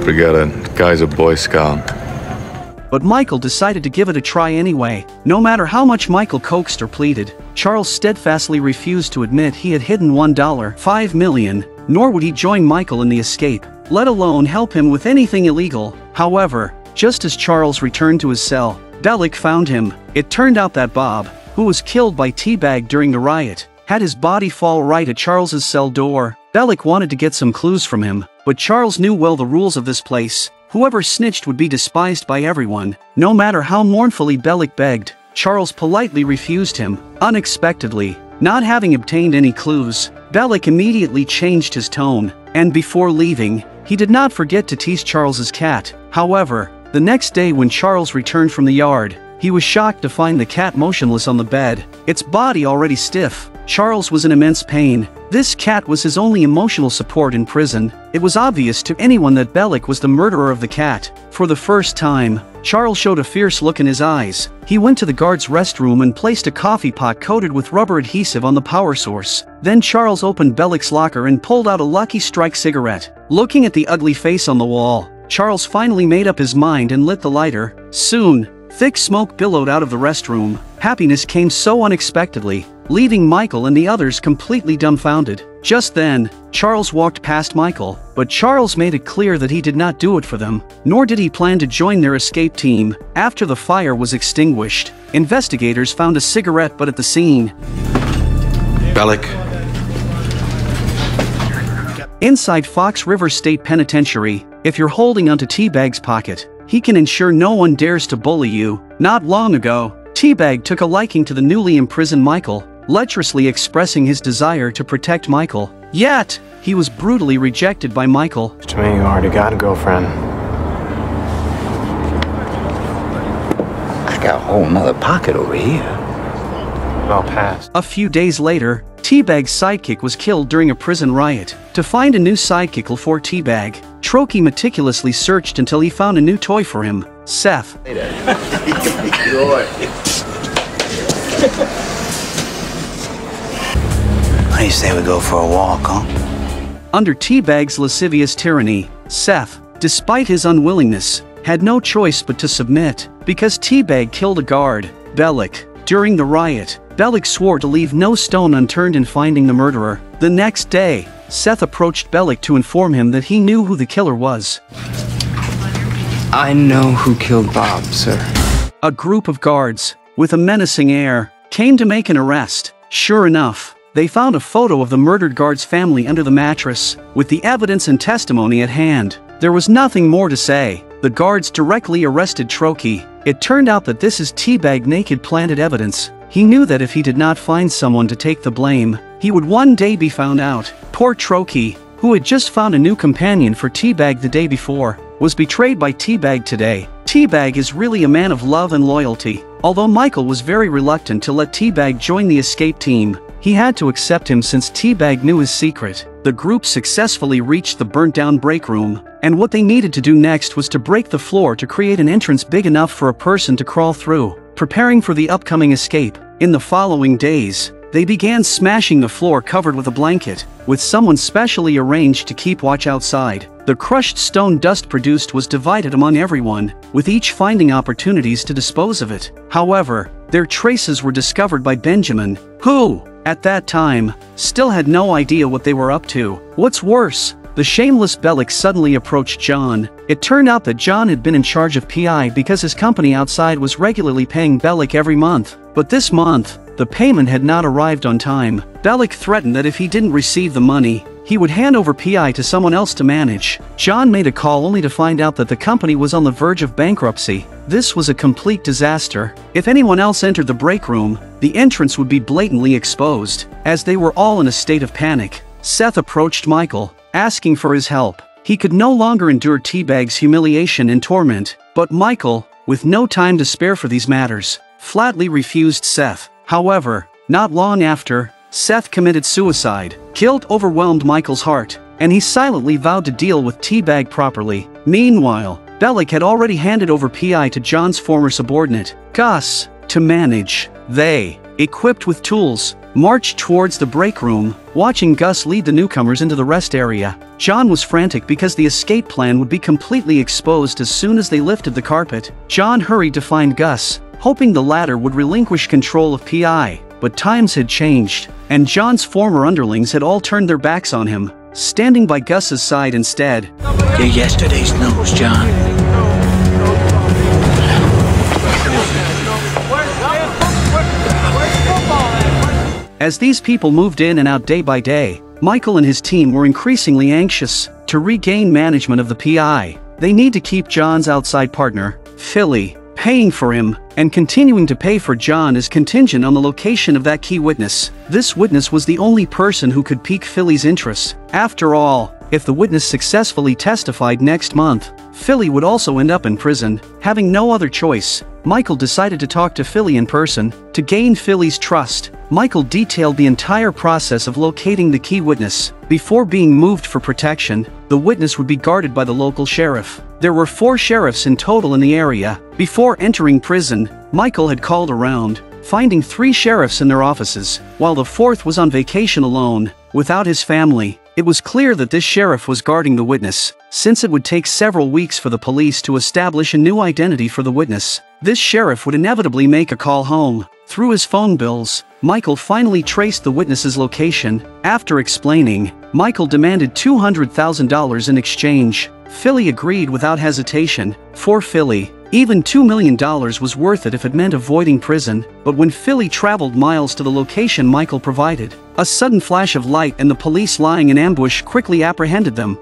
We got a guy's a Boy Scout. But Michael decided to give it a try anyway. No matter how much Michael coaxed or pleaded, Charles steadfastly refused to admit he had hidden one dollar, five million, nor would he join Michael in the escape, let alone help him with anything illegal. However, just as Charles returned to his cell, Bellick found him. It turned out that Bob, who was killed by T-Bag during the riot, had his body fall right at Charles's cell door. Bellick wanted to get some clues from him, but Charles knew well the rules of this place. Whoever snitched would be despised by everyone. No matter how mournfully Bellick begged, Charles politely refused him. Unexpectedly, not having obtained any clues, Bellick immediately changed his tone, and before leaving, he did not forget to tease Charles's cat. However, the next day when Charles returned from the yard, he was shocked to find the cat motionless on the bed, its body already stiff. Charles was in immense pain. This cat was his only emotional support in prison. It was obvious to anyone that Bellick was the murderer of the cat. For the first time, Charles showed a fierce look in his eyes. He went to the guard's restroom and placed a coffee pot coated with rubber adhesive on the power source. Then Charles opened Bellick's locker and pulled out a Lucky Strike cigarette. Looking at the ugly face on the wall, Charles finally made up his mind and lit the lighter. Soon, thick smoke billowed out of the restroom. Happiness came so unexpectedly, leaving Michael and the others completely dumbfounded. Just then, Charles walked past Michael, but Charles made it clear that he did not do it for them, nor did he plan to join their escape team. After the fire was extinguished, investigators found a cigarette butt at the scene. Bellick. Inside Fox River State Penitentiary, if you're holding onto T-Bag's pocket, he can ensure no one dares to bully you. Not long ago, T-Bag took a liking to the newly imprisoned Michael, lecherously expressing his desire to protect Michael. Yet, he was brutally rejected by Michael. To me, you already got a girlfriend. I got a whole nother pocket over here. I'll pass. A few days later, T-Bag's sidekick was killed during a prison riot. To find a new sidekick for T-Bag, Trokey meticulously searched until he found a new toy for him, Seth. I say we go for a walk, huh? Under T-Bag's lascivious tyranny, Seth, despite his unwillingness, had no choice but to submit. Because T-Bag killed a guard, Bellick, during the riot, Bellick swore to leave no stone unturned in finding the murderer. The next day, Seth approached Bellick to inform him that he knew who the killer was. I know who killed Bob, sir. A group of guards, with a menacing air, came to make an arrest. Sure enough, they found a photo of the murdered guard's family under the mattress. With the evidence and testimony at hand, there was nothing more to say. The guards directly arrested Trokey. It turned out that this is T-Bag naked planted evidence. He knew that if he did not find someone to take the blame, he would one day be found out. Poor Trokey, who had just found a new companion for T-Bag the day before, was betrayed by T-Bag today. T-Bag is really a man of love and loyalty. Although Michael was very reluctant to let T-Bag join the escape team, he had to accept him since T-Bag knew his secret. The group successfully reached the burnt-down break room, and what they needed to do next was to break the floor to create an entrance big enough for a person to crawl through, preparing for the upcoming escape. In the following days, they began smashing the floor covered with a blanket, with someone specially arranged to keep watch outside. The crushed stone dust produced was divided among everyone, with each finding opportunities to dispose of it. However, their traces were discovered by Benjamin, who, at that time, still had no idea what they were up to. What's worse, the shameless Bellick suddenly approached John. It turned out that John had been in charge of P I because his company outside was regularly paying Bellick every month. But this month, the payment had not arrived on time. Bellick threatened that if he didn't receive the money, he would hand over P I to someone else to manage. John made a call only to find out that the company was on the verge of bankruptcy. This was a complete disaster. If anyone else entered the break room, the entrance would be blatantly exposed. As they were all in a state of panic, Seth approached Michael, asking for his help. He could no longer endure T-Bag's humiliation and torment, but Michael, with no time to spare for these matters, flatly refused Seth. However, not long after, Seth committed suicide. Guilt overwhelmed Michael's heart, and he silently vowed to deal with T-Bag properly. Meanwhile, Bellick had already handed over P I to John's former subordinate, Gus, to manage. They, equipped with tools, marched towards the break room, watching Gus lead the newcomers into the rest area. John was frantic because the escape plan would be completely exposed as soon as they lifted the carpet. John hurried to find Gus, hoping the latter would relinquish control of P I. But times had changed, and John's former underlings had all turned their backs on him, standing by Gus's side instead. You're yesterday's news, John. As these people moved in and out day by day, Michael and his team were increasingly anxious to regain management of the P I. They need to keep John's outside partner, Philly, paying for him, and continuing to pay for John is contingent on the location of that key witness. This witness was the only person who could pique Philly's interest. After all, if the witness successfully testified next month, Philly would also end up in prison. Having no other choice, Michael decided to talk to Philly in person. To gain Philly's trust, Michael detailed the entire process of locating the key witness. Before being moved for protection, the witness would be guarded by the local sheriff. There were four sheriffs in total in the area. Before entering prison, Michael had called around, finding three sheriffs in their offices, while the fourth was on vacation alone, without his family. It was clear that this sheriff was guarding the witness. Since it would take several weeks for the police to establish a new identity for the witness, this sheriff would inevitably make a call home. Through his phone bills, Michael finally traced the witness's location. After explaining, Michael demanded two hundred thousand dollars in exchange. Philly agreed without hesitation. For Philly, even two million dollars was worth it if it meant avoiding prison, but when Philly traveled miles to the location Michael provided, a sudden flash of light and the police lying in ambush quickly apprehended them.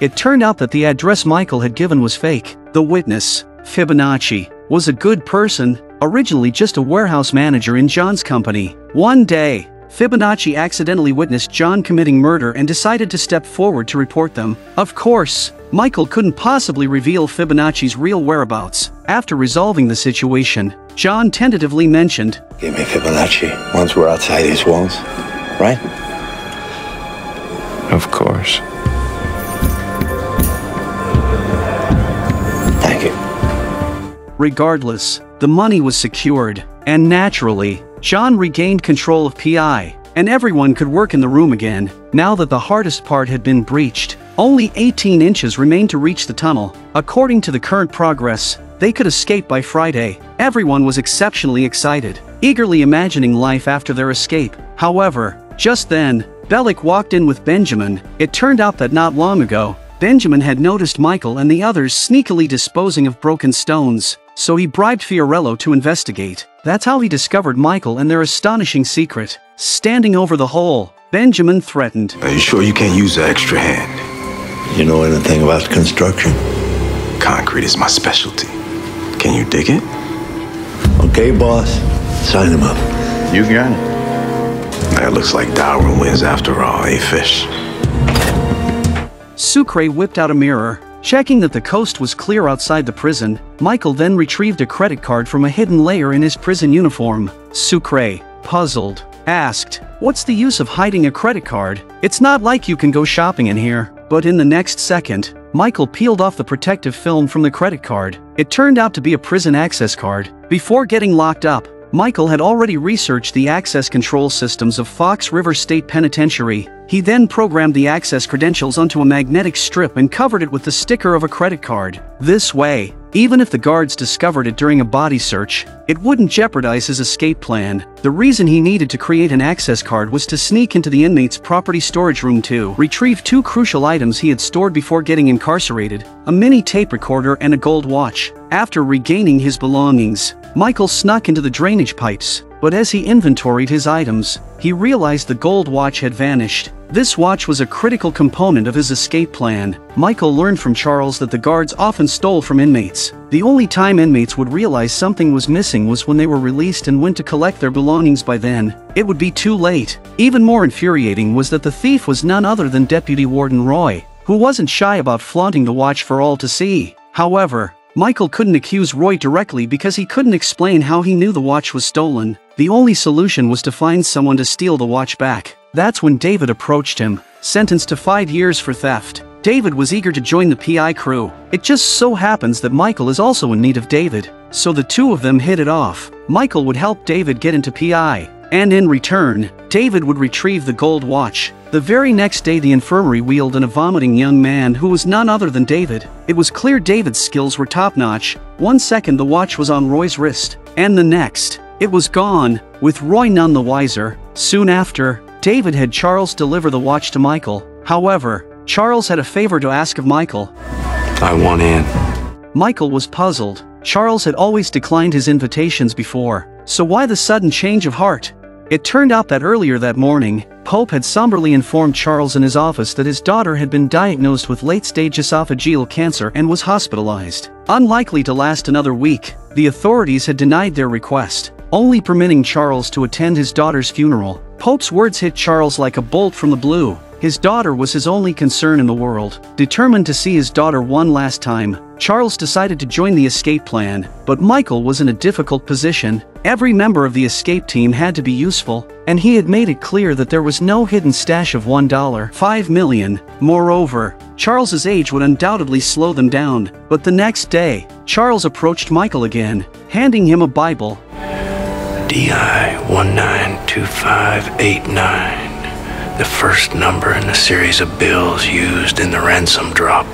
It turned out that the address Michael had given was fake. The witness, Fibonacci, was a good person, originally just a warehouse manager in John's company. One day, Fibonacci accidentally witnessed John committing murder and decided to step forward to report them. Of course, Michael couldn't possibly reveal Fibonacci's real whereabouts. After resolving the situation, John tentatively mentioned, "Give me Fibonacci once we're outside these walls, right?" Of course. Regardless, the money was secured, and naturally, John regained control of P I, and everyone could work in the room again. Now that the hardest part had been breached, only eighteen inches remained to reach the tunnel. According to the current progress, they could escape by Friday. Everyone was exceptionally excited, eagerly imagining life after their escape. However, just then, Bellick walked in with Benjamin. It turned out that not long ago, Benjamin had noticed Michael and the others sneakily disposing of broken stones, so he bribed Fiorello to investigate. That's how he discovered Michael and their astonishing secret. Standing over the hole, Benjamin threatened. Are you sure you can't use the extra hand? You know anything about construction? Concrete is my specialty. Can you dig it? Okay, boss. Sign him up. You got it. That looks like Darwin wins after all, eh, Fish? Sucre whipped out a mirror, checking that the coast was clear outside the prison. Michael then retrieved a credit card from a hidden layer in his prison uniform. Sucre, puzzled, asked, "What's the use of hiding a credit card? It's not like you can go shopping in here." But in the next second, Michael peeled off the protective film from the credit card. It turned out to be a prison access card. Before getting locked up, Michael had already researched the access control systems of Fox River State Penitentiary. He then programmed the access credentials onto a magnetic strip and covered it with the sticker of a credit card. This way, even if the guards discovered it during a body search, it wouldn't jeopardize his escape plan. The reason he needed to create an access card was to sneak into the inmate's property storage room to retrieve two crucial items he had stored before getting incarcerated, a mini tape recorder and a gold watch. After regaining his belongings, Michael snuck into the drainage pipes, but as he inventoried his items, he realized the gold watch had vanished. This watch was a critical component of his escape plan. Michael learned from Charles that the guards often stole from inmates. The only time inmates would realize something was missing was when they were released and went to collect their belongings. By then, it would be too late. Even more infuriating was that the thief was none other than Deputy Warden Roy, who wasn't shy about flaunting the watch for all to see. However, Michael couldn't accuse Roy directly because he couldn't explain how he knew the watch was stolen. The only solution was to find someone to steal the watch back. That's when David approached him, sentenced to five years for theft. David was eager to join the P I crew. It just so happens that Michael is also in need of David, so the two of them hit it off. Michael would help David get into P I, and in return, David would retrieve the gold watch. The very next day the infirmary wheeled in a vomiting young man who was none other than David. It was clear David's skills were top-notch. One second the watch was on Roy's wrist, and the next, it was gone, with Roy none the wiser. Soon after, David had Charles deliver the watch to Michael. However, Charles had a favor to ask of Michael. I want in. Michael was puzzled. Charles had always declined his invitations before, so why the sudden change of heart? It turned out that earlier that morning, Pope had somberly informed Charles in his office that his daughter had been diagnosed with late-stage esophageal cancer and was hospitalized. Unlikely to last another week, the authorities had denied their request, only permitting Charles to attend his daughter's funeral. Pope's words hit Charles like a bolt from the blue. His daughter was his only concern in the world. Determined to see his daughter one last time, Charles decided to join the escape plan, but Michael was in a difficult position. Every member of the escape team had to be useful, and he had made it clear that there was no hidden stash of one dollar, five million. Moreover, Charles's age would undoubtedly slow them down. But the next day, Charles approached Michael again, handing him a Bible. D I one nine two five eight nine, the first number in a series of bills used in the ransom drop.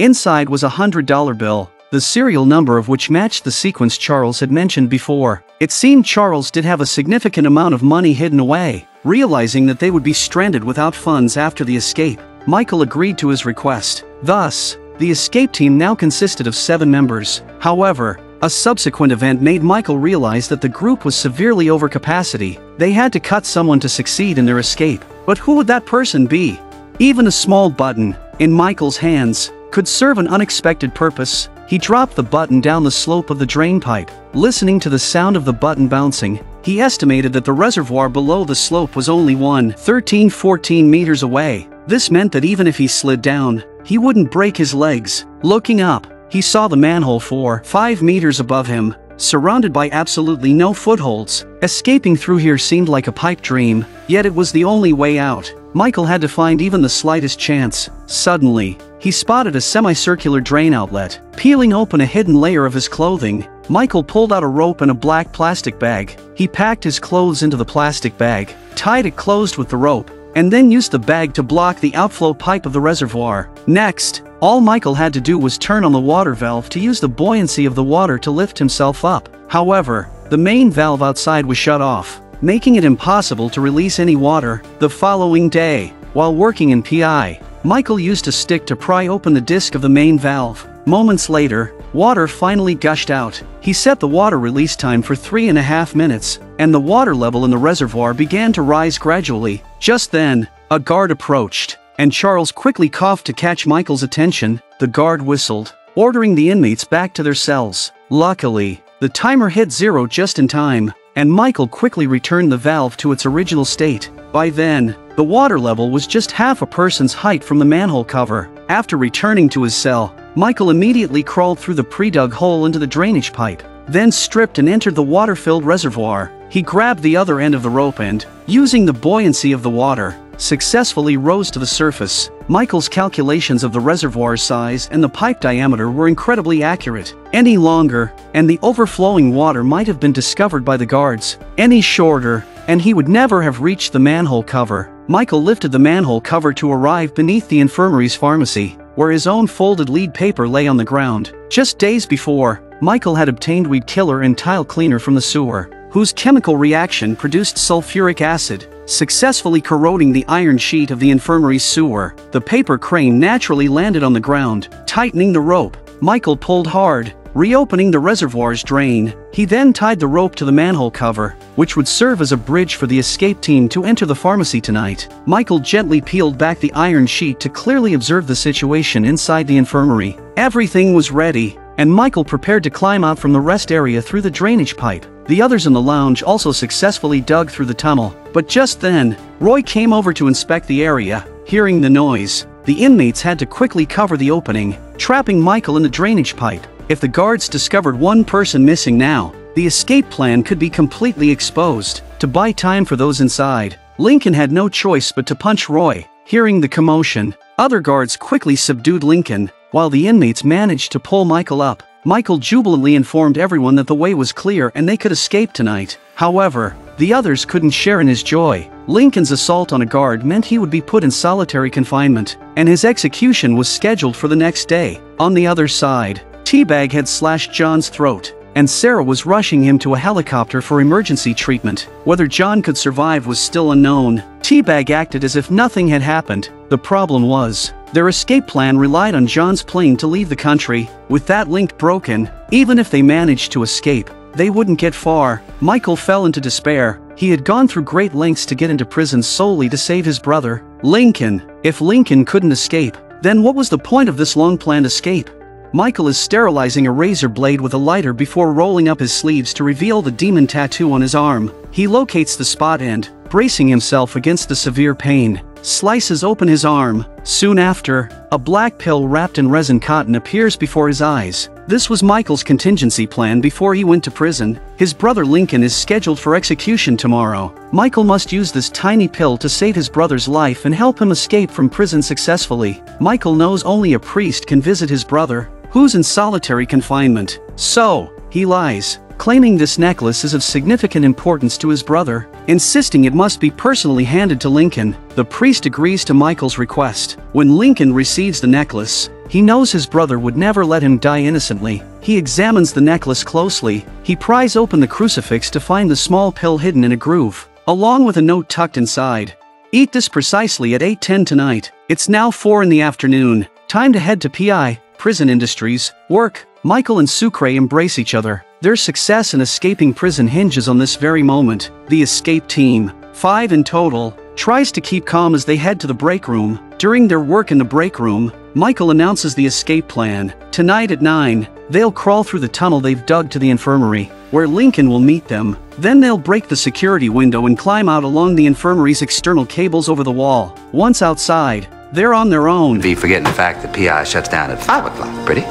Inside was a hundred dollar bill, the serial number of which matched the sequence Charles had mentioned before. It seemed Charles did have a significant amount of money hidden away. Realizing that they would be stranded without funds after the escape, Michael agreed to his request. Thus, the escape team now consisted of seven members. However, a subsequent event made Michael realize that the group was severely over capacity. They had to cut someone to succeed in their escape. But who would that person be? Even a small button, in Michael's hands, could serve an unexpected purpose. He dropped the button down the slope of the drain pipe. Listening to the sound of the button bouncing, he estimated that the reservoir below the slope was only one thirteen fourteen meters away. This meant that even if he slid down, he wouldn't break his legs. Looking up, he saw the manhole for five meters above him, surrounded by absolutely no footholds. Escaping through here seemed like a pipe dream, yet it was the only way out. Michael had to find even the slightest chance. Suddenly, he spotted a semicircular drain outlet. Peeling open a hidden layer of his clothing, Michael pulled out a rope and a black plastic bag. He packed his clothes into the plastic bag, tied it closed with the rope, and then used the bag to block the outflow pipe of the reservoir. Next, all Michael had to do was turn on the water valve to use the buoyancy of the water to lift himself up. However, the main valve outside was shut off, making it impossible to release any water. The following day, while working in P I, Michael used a stick to pry open the disc of the main valve. Moments later, water finally gushed out. He set the water release time for three and a half minutes, and the water level in the reservoir began to rise gradually. Just then, a guard approached, and Charles quickly coughed to catch Michael's attention. The guard whistled, ordering the inmates back to their cells. Luckily, the timer hit zero just in time, and Michael quickly returned the valve to its original state. By then, the water level was just half a person's height from the manhole cover. After returning to his cell, Michael immediately crawled through the pre-dug hole into the drainage pipe, then stripped and entered the water-filled reservoir. He grabbed the other end of the rope and, using the buoyancy of the water, successfully rose to the surface. Michael's calculations of the reservoir's size and the pipe diameter were incredibly accurate. Any longer, and the overflowing water might have been discovered by the guards. Any shorter, and he would never have reached the manhole cover. Michael lifted the manhole cover to arrive beneath the infirmary's pharmacy, where his own folded lead paper lay on the ground. Just days before, Michael had obtained weed killer and tile cleaner from the sewer, whose chemical reaction produced sulfuric acid, successfully corroding the iron sheet of the infirmary's sewer. The paper crane naturally landed on the ground. Tightening the rope, Michael pulled hard, reopening the reservoir's drain. He then tied the rope to the manhole cover, which would serve as a bridge for the escape team to enter the pharmacy tonight. Michael gently peeled back the iron sheet to clearly observe the situation inside the infirmary. Everything was ready, and Michael prepared to climb out from the rest area through the drainage pipe. The others in the lounge also successfully dug through the tunnel. But just then, Roy came over to inspect the area. Hearing the noise, the inmates had to quickly cover the opening, trapping Michael in the drainage pipe. If the guards discovered one person missing now, the escape plan could be completely exposed. To buy time for those inside, Lincoln had no choice but to punch Roy. Hearing the commotion, other guards quickly subdued Lincoln, while the inmates managed to pull Michael up. Michael jubilantly informed everyone that the way was clear and they could escape tonight. However, the others couldn't share in his joy. Lincoln's assault on a guard meant he would be put in solitary confinement, and his execution was scheduled for the next day. On the other side, T-Bag had slashed John's throat, and Sarah was rushing him to a helicopter for emergency treatment. Whether John could survive was still unknown. T-Bag acted as if nothing had happened. The problem was, their escape plan relied on John's plane to leave the country. With that link broken, even if they managed to escape, they wouldn't get far. Michael fell into despair. He had gone through great lengths to get into prison solely to save his brother, Lincoln. If Lincoln couldn't escape, then what was the point of this long-planned escape? Michael is sterilizing a razor blade with a lighter before rolling up his sleeves to reveal the demon tattoo on his arm. He locates the spot and, bracing himself against the severe pain, slices open his arm. Soon after, a black pill wrapped in resin cotton appears before his eyes. This was Michael's contingency plan before he went to prison. His brother Lincoln is scheduled for execution tomorrow. Michael must use this tiny pill to save his brother's life and help him escape from prison successfully. Michael knows only a priest can visit his brother, who's in solitary confinement. So, he lies. claiming this necklace is of significant importance to his brother, insisting it must be personally handed to Lincoln. The priest agrees to Michael's request. When Lincoln receives the necklace, he knows his brother would never let him die innocently. He examines the necklace closely. He pries open the crucifix to find the small pill hidden in a groove, along with a note tucked inside. Eat this precisely at eight ten tonight. It's now four in the afternoon. Time to head to P I, Prison Industries, work. Michael and Sucre embrace each other. Their success in escaping prison hinges on this very moment. The escape team, five in total, tries to keep calm as they head to the break room. During their work in the break room, Michael announces the escape plan. Tonight at nine, they'll crawl through the tunnel they've dug to the infirmary, where Lincoln will meet them. Then they'll break the security window and climb out along the infirmary's external cables over the wall. Once outside, they're on their own. Be forgetting the fact that P I shuts down at five o'clock, pretty.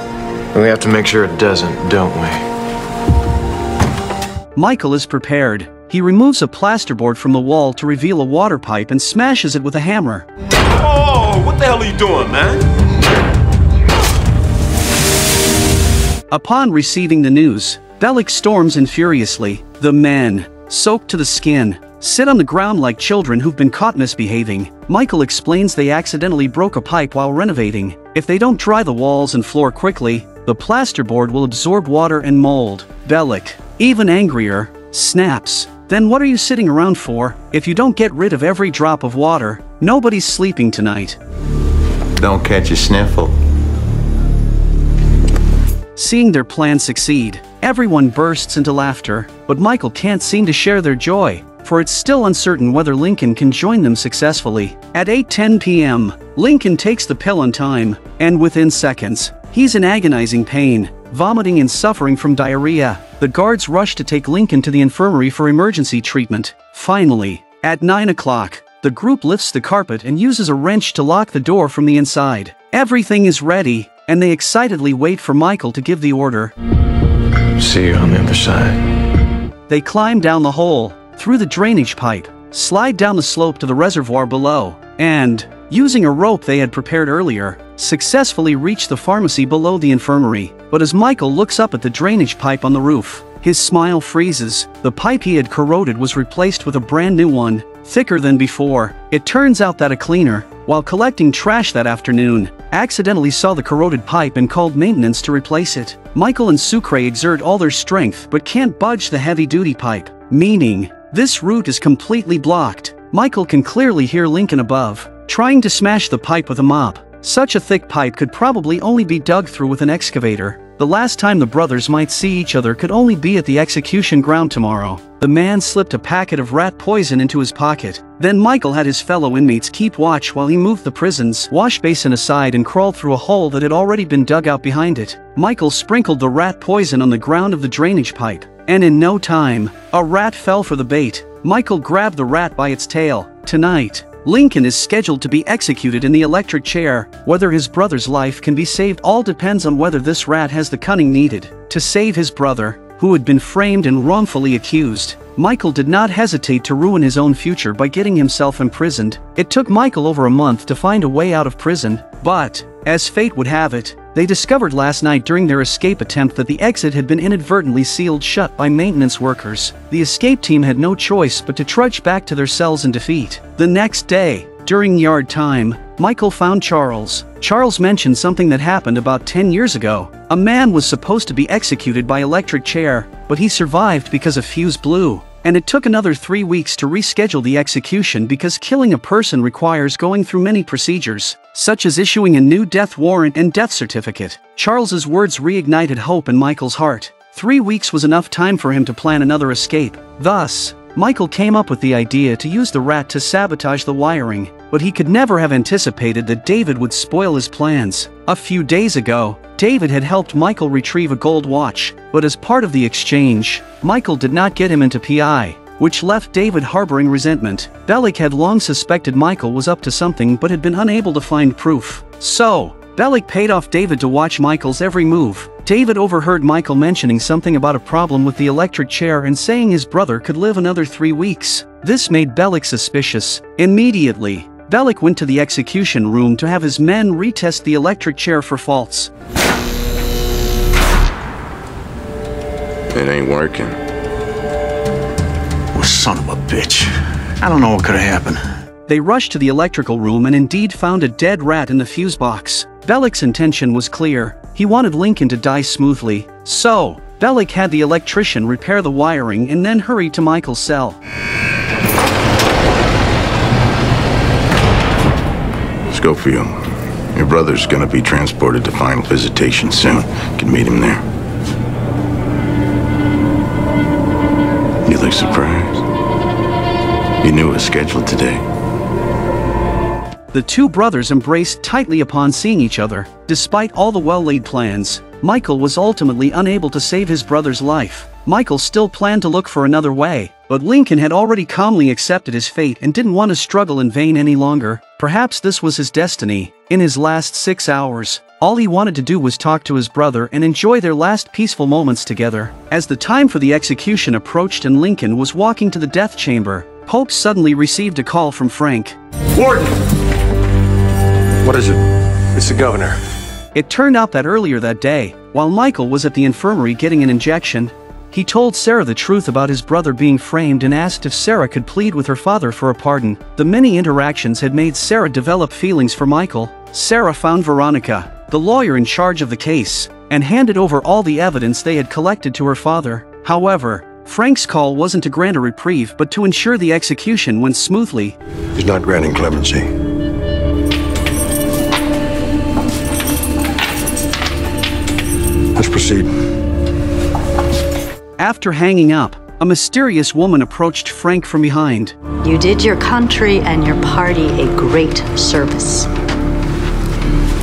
We have to make sure it doesn't, don't we? Michael is prepared. He removes a plasterboard from the wall to reveal a water pipe and smashes it with a hammer. Oh, what the hell are you doing, man? Upon receiving the news, Bellick storms in furiously. The men, soaked to the skin, sit on the ground like children who've been caught misbehaving. Michael explains they accidentally broke a pipe while renovating. If they don't dry the walls and floor quickly, the plasterboard will absorb water and mold. Bellick, even angrier, snaps. Then what are you sitting around for? If you don't get rid of every drop of water, nobody's sleeping tonight. Don't catch a sniffle. Seeing their plan succeed, everyone bursts into laughter, but Michael can't seem to share their joy, for it's still uncertain whether Lincoln can join them successfully. At eight ten p m, Lincoln takes the pill on time, and within seconds, he's in agonizing pain, vomiting and suffering from diarrhea. The guards rush to take Lincoln to the infirmary for emergency treatment. Finally, at nine o'clock, the group lifts the carpet and uses a wrench to lock the door from the inside. Everything is ready, and they excitedly wait for Michael to give the order. See you on the other side. They climb down the hole, through the drainage pipe, slide down the slope to the reservoir below, and, using a rope they had prepared earlier, successfully reach the pharmacy below the infirmary. But as Michael looks up at the drainage pipe on the roof, his smile freezes. The pipe he had corroded was replaced with a brand new one, thicker than before. It turns out that a cleaner, while collecting trash that afternoon, accidentally saw the corroded pipe and called maintenance to replace it. Michael and Sucre exert all their strength but can't budge the heavy-duty pipe, meaning this route is completely blocked. Michael can clearly hear Lincoln above, trying to smash the pipe with a mop. Such a thick pipe could probably only be dug through with an excavator. The last time the brothers might see each other could only be at the execution ground tomorrow. The man slipped a packet of rat poison into his pocket. Then Michael had his fellow inmates keep watch while he moved the prison's wash basin aside and crawled through a hole that had already been dug out behind it. Michael sprinkled the rat poison on the ground of the drainage pipe, and in no time, a rat fell for the bait. Michael grabbed the rat by its tail. Tonight, Lincoln is scheduled to be executed in the electric chair. Whether his brother's life can be saved all depends on whether this rat has the cunning needed to save his brother, who had been framed and wrongfully accused. Michael did not hesitate to ruin his own future by getting himself imprisoned. It took Michael over a month to find a way out of prison, but, as fate would have it, they discovered last night during their escape attempt that the exit had been inadvertently sealed shut by maintenance workers. The escape team had no choice but to trudge back to their cells in defeat. The next day, during yard time, Michael found Charles. Charles mentioned something that happened about ten years ago. A man was supposed to be executed by electric chair, but he survived because a fuse blew. And it took another three weeks to reschedule the execution because killing a person requires going through many procedures, such as issuing a new death warrant and death certificate. Charles's words reignited hope in Michael's heart. Three weeks was enough time for him to plan another escape. Thus, Michael came up with the idea to use the rat to sabotage the wiring, but he could never have anticipated that David would spoil his plans. A few days ago, David had helped Michael retrieve a gold watch, but as part of the exchange, Michael did not get him into P I, which left David harboring resentment. Bellick had long suspected Michael was up to something but had been unable to find proof. So, Bellick paid off David to watch Michael's every move. David overheard Michael mentioning something about a problem with the electric chair and saying his brother could live another three weeks. This made Bellick suspicious. Immediately, Bellick went to the execution room to have his men retest the electric chair for faults. It ain't working. Well, son of a bitch. I don't know what could have happened. They rushed to the electrical room and indeed found a dead rat in the fuse box. Bellick's intention was clear. He wanted Lincoln to die smoothly. So, Bellick had the electrician repair the wiring and then hurry to Michael's cell. Let's go for you. Your brother's gonna be transported to final visitation soon. You can meet him there. You look surprised. You knew it was scheduled today. The two brothers embraced tightly upon seeing each other. Despite all the well-laid plans, Michael was ultimately unable to save his brother's life. Michael still planned to look for another way, but Lincoln had already calmly accepted his fate and didn't want to struggle in vain any longer. Perhaps this was his destiny. In his last six hours, all he wanted to do was talk to his brother and enjoy their last peaceful moments together. As the time for the execution approached and Lincoln was walking to the death chamber, Pope suddenly received a call from Frank. Warden! What is it? It's the governor. It turned out that earlier that day, while Michael was at the infirmary getting an injection, he told Sarah the truth about his brother being framed and asked if Sarah could plead with her father for a pardon. The many interactions had made Sarah develop feelings for Michael. Sarah found Veronica, the lawyer in charge of the case, and handed over all the evidence they had collected to her father. However, Frank's call wasn't to grant a reprieve but to ensure the execution went smoothly. He's not granting clemency. Let's proceed. After hanging up, a mysterious woman approached Frank from behind. You did your country and your party a great service.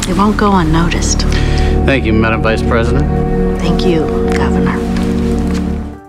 It won't go unnoticed. Thank you, Madam Vice President. Thank you, Governor.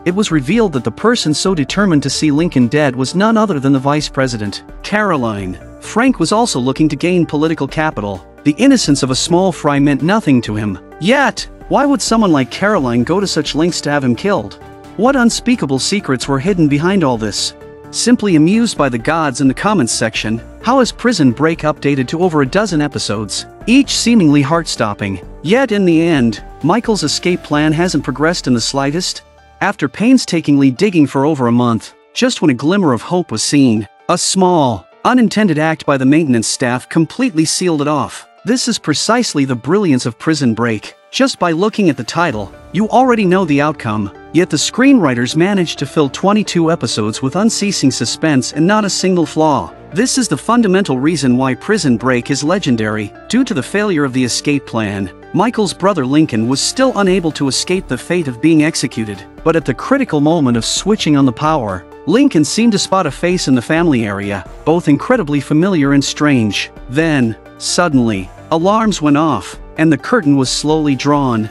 It was revealed that the person so determined to see Lincoln dead was none other than the Vice President, Caroline. Frank was also looking to gain political capital. The innocence of a small fry meant nothing to him. Yet, why would someone like Caroline go to such lengths to have him killed? What unspeakable secrets were hidden behind all this? Simply amused by the gods in the comments section, how is Prison Break updated to over a dozen episodes, each seemingly heart-stopping? Yet in the end, Michael's escape plan hasn't progressed in the slightest. After painstakingly digging for over a month, just when a glimmer of hope was seen, a small, unintended act by the maintenance staff completely sealed it off. This is precisely the brilliance of Prison Break. Just by looking at the title, you already know the outcome, yet the screenwriters managed to fill twenty-two episodes with unceasing suspense and not a single flaw. This is the fundamental reason why Prison Break is legendary. Due to the failure of the escape plan, Michael's brother Lincoln was still unable to escape the fate of being executed. But at the critical moment of switching on the power, Lincoln seemed to spot a face in the family area, both incredibly familiar and strange. Then, suddenly, alarms went off, and the curtain was slowly drawn.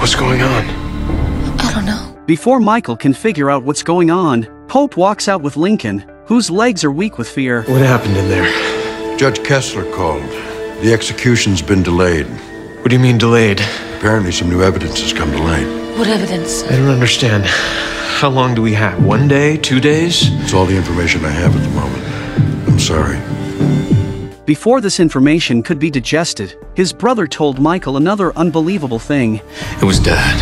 What's going on? I don't know. Before Michael can figure out what's going on, Pope walks out with Lincoln, whose legs are weak with fear. What happened in there? Judge Kessler called. The execution's been delayed. What do you mean delayed? Apparently some new evidence has come to light. What evidence? I don't understand. How long do we have? One day? Two days? It's all the information I have at the moment. I'm sorry. Before this information could be digested, his brother told Michael another unbelievable thing. It was Dad.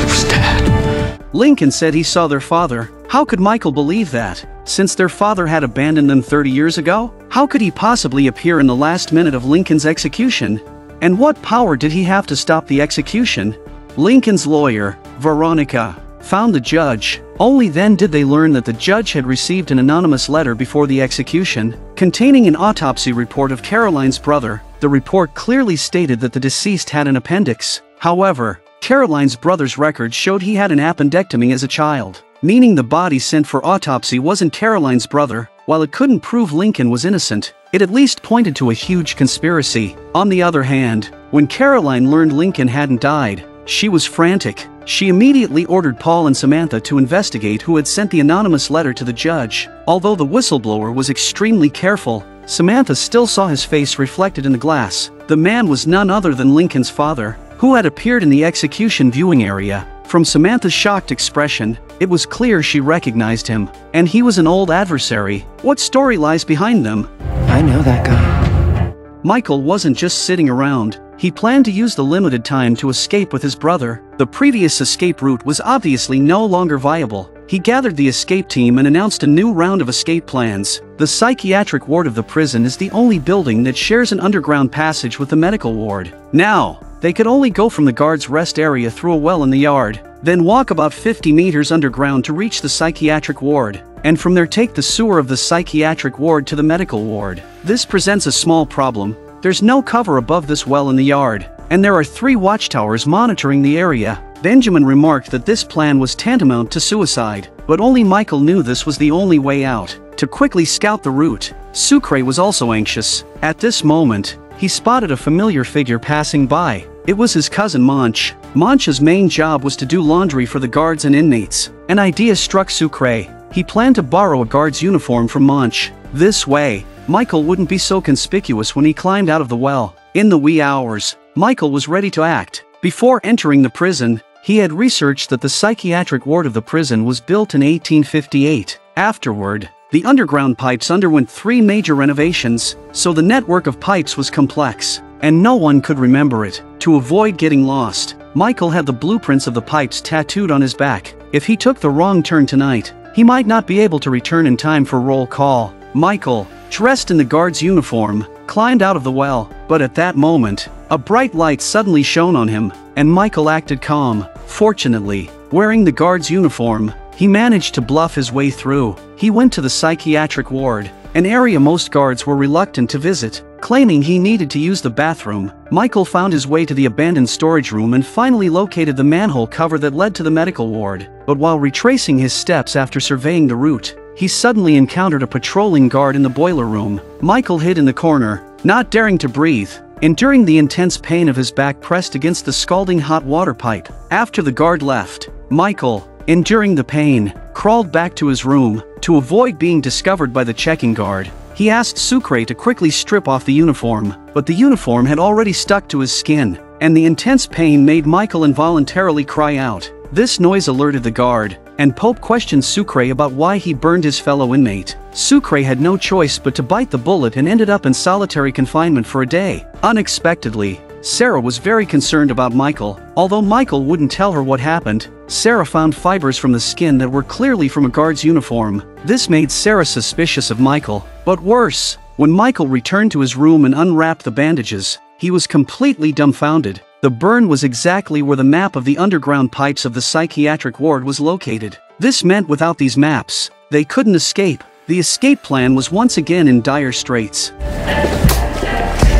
It was Dad. Lincoln said he saw their father. How could Michael believe that? Since their father had abandoned them thirty years ago, how could he possibly appear in the last minute of Lincoln's execution? And what power did he have to stop the execution? Lincoln's lawyer, Veronica, found the judge. Only then did they learn that the judge had received an anonymous letter before the execution, containing an autopsy report of Caroline's brother. The report clearly stated that the deceased had an appendix. However, Caroline's brother's record showed he had an appendectomy as a child, meaning the body sent for autopsy wasn't Caroline's brother. While it couldn't prove Lincoln was innocent, it at least pointed to a huge conspiracy. On the other hand, when Caroline learned Lincoln hadn't died, she was frantic. She immediately ordered Paul and Samantha to investigate who had sent the anonymous letter to the judge. Although the whistleblower was extremely careful, Samantha still saw his face reflected in the glass. The man was none other than Lincoln's father, who had appeared in the execution viewing area. From Samantha's shocked expression, it was clear she recognized him. And he was an old adversary. What story lies behind them? I know that guy. Michael wasn't just sitting around, he planned to use the limited time to escape with his brother. The previous escape route was obviously no longer viable. He gathered the escape team and announced a new round of escape plans. The psychiatric ward of the prison is the only building that shares an underground passage with the medical ward. Now, they could only go from the guards' rest area through a well in the yard, then walk about fifty meters underground to reach the psychiatric ward, and from there take the sewer of the psychiatric ward to the medical ward. This presents a small problem. There's no cover above this well in the yard, and there are three watchtowers monitoring the area. Benjamin remarked that this plan was tantamount to suicide, but only Michael knew this was the only way out. To quickly scout the route, Sucre was also anxious. At this moment, he spotted a familiar figure passing by. It was his cousin Monch. Monch's main job was to do laundry for the guards and inmates. An idea struck Sucre. He planned to borrow a guard's uniform from Munch. This way, Michael wouldn't be so conspicuous when he climbed out of the well. In the wee hours, Michael was ready to act. Before entering the prison, he had researched that the psychiatric ward of the prison was built in eighteen fifty-eight. Afterward, the underground pipes underwent three major renovations, so the network of pipes was complex, and no one could remember it. To avoid getting lost, Michael had the blueprints of the pipes tattooed on his back. If he took the wrong turn tonight, he might not be able to return in time for roll call. Michael, dressed in the guard's uniform, climbed out of the well, but at that moment, a bright light suddenly shone on him, and Michael acted calm. Fortunately, wearing the guard's uniform, he managed to bluff his way through. He went to the psychiatric ward, an area most guards were reluctant to visit. Claiming he needed to use the bathroom, Michael found his way to the abandoned storage room and finally located the manhole cover that led to the medical ward. But while retracing his steps after surveying the route, he suddenly encountered a patrolling guard in the boiler room. Michael hid in the corner, not daring to breathe, enduring the intense pain of his back pressed against the scalding hot water pipe. After the guard left, Michael, enduring the pain, crawled back to his room. To avoid being discovered by the checking guard, he asked Sucre to quickly strip off the uniform, but the uniform had already stuck to his skin, and the intense pain made Michael involuntarily cry out. This noise alerted the guard, and Pope questioned Sucre about why he burned his fellow inmate. Sucre had no choice but to bite the bullet and ended up in solitary confinement for a day. Unexpectedly, Sarah was very concerned about Michael. Although Michael wouldn't tell her what happened, Sarah found fibers from the skin that were clearly from a guard's uniform. This made Sarah suspicious of Michael. But worse, when Michael returned to his room and unwrapped the bandages, he was completely dumbfounded. The burn was exactly where the map of the underground pipes of the psychiatric ward was located. This meant without these maps, they couldn't escape. The escape plan was once again in dire straits.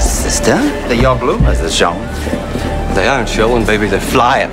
Sister, they are blue as the show. They aren't showing, baby, they're flying.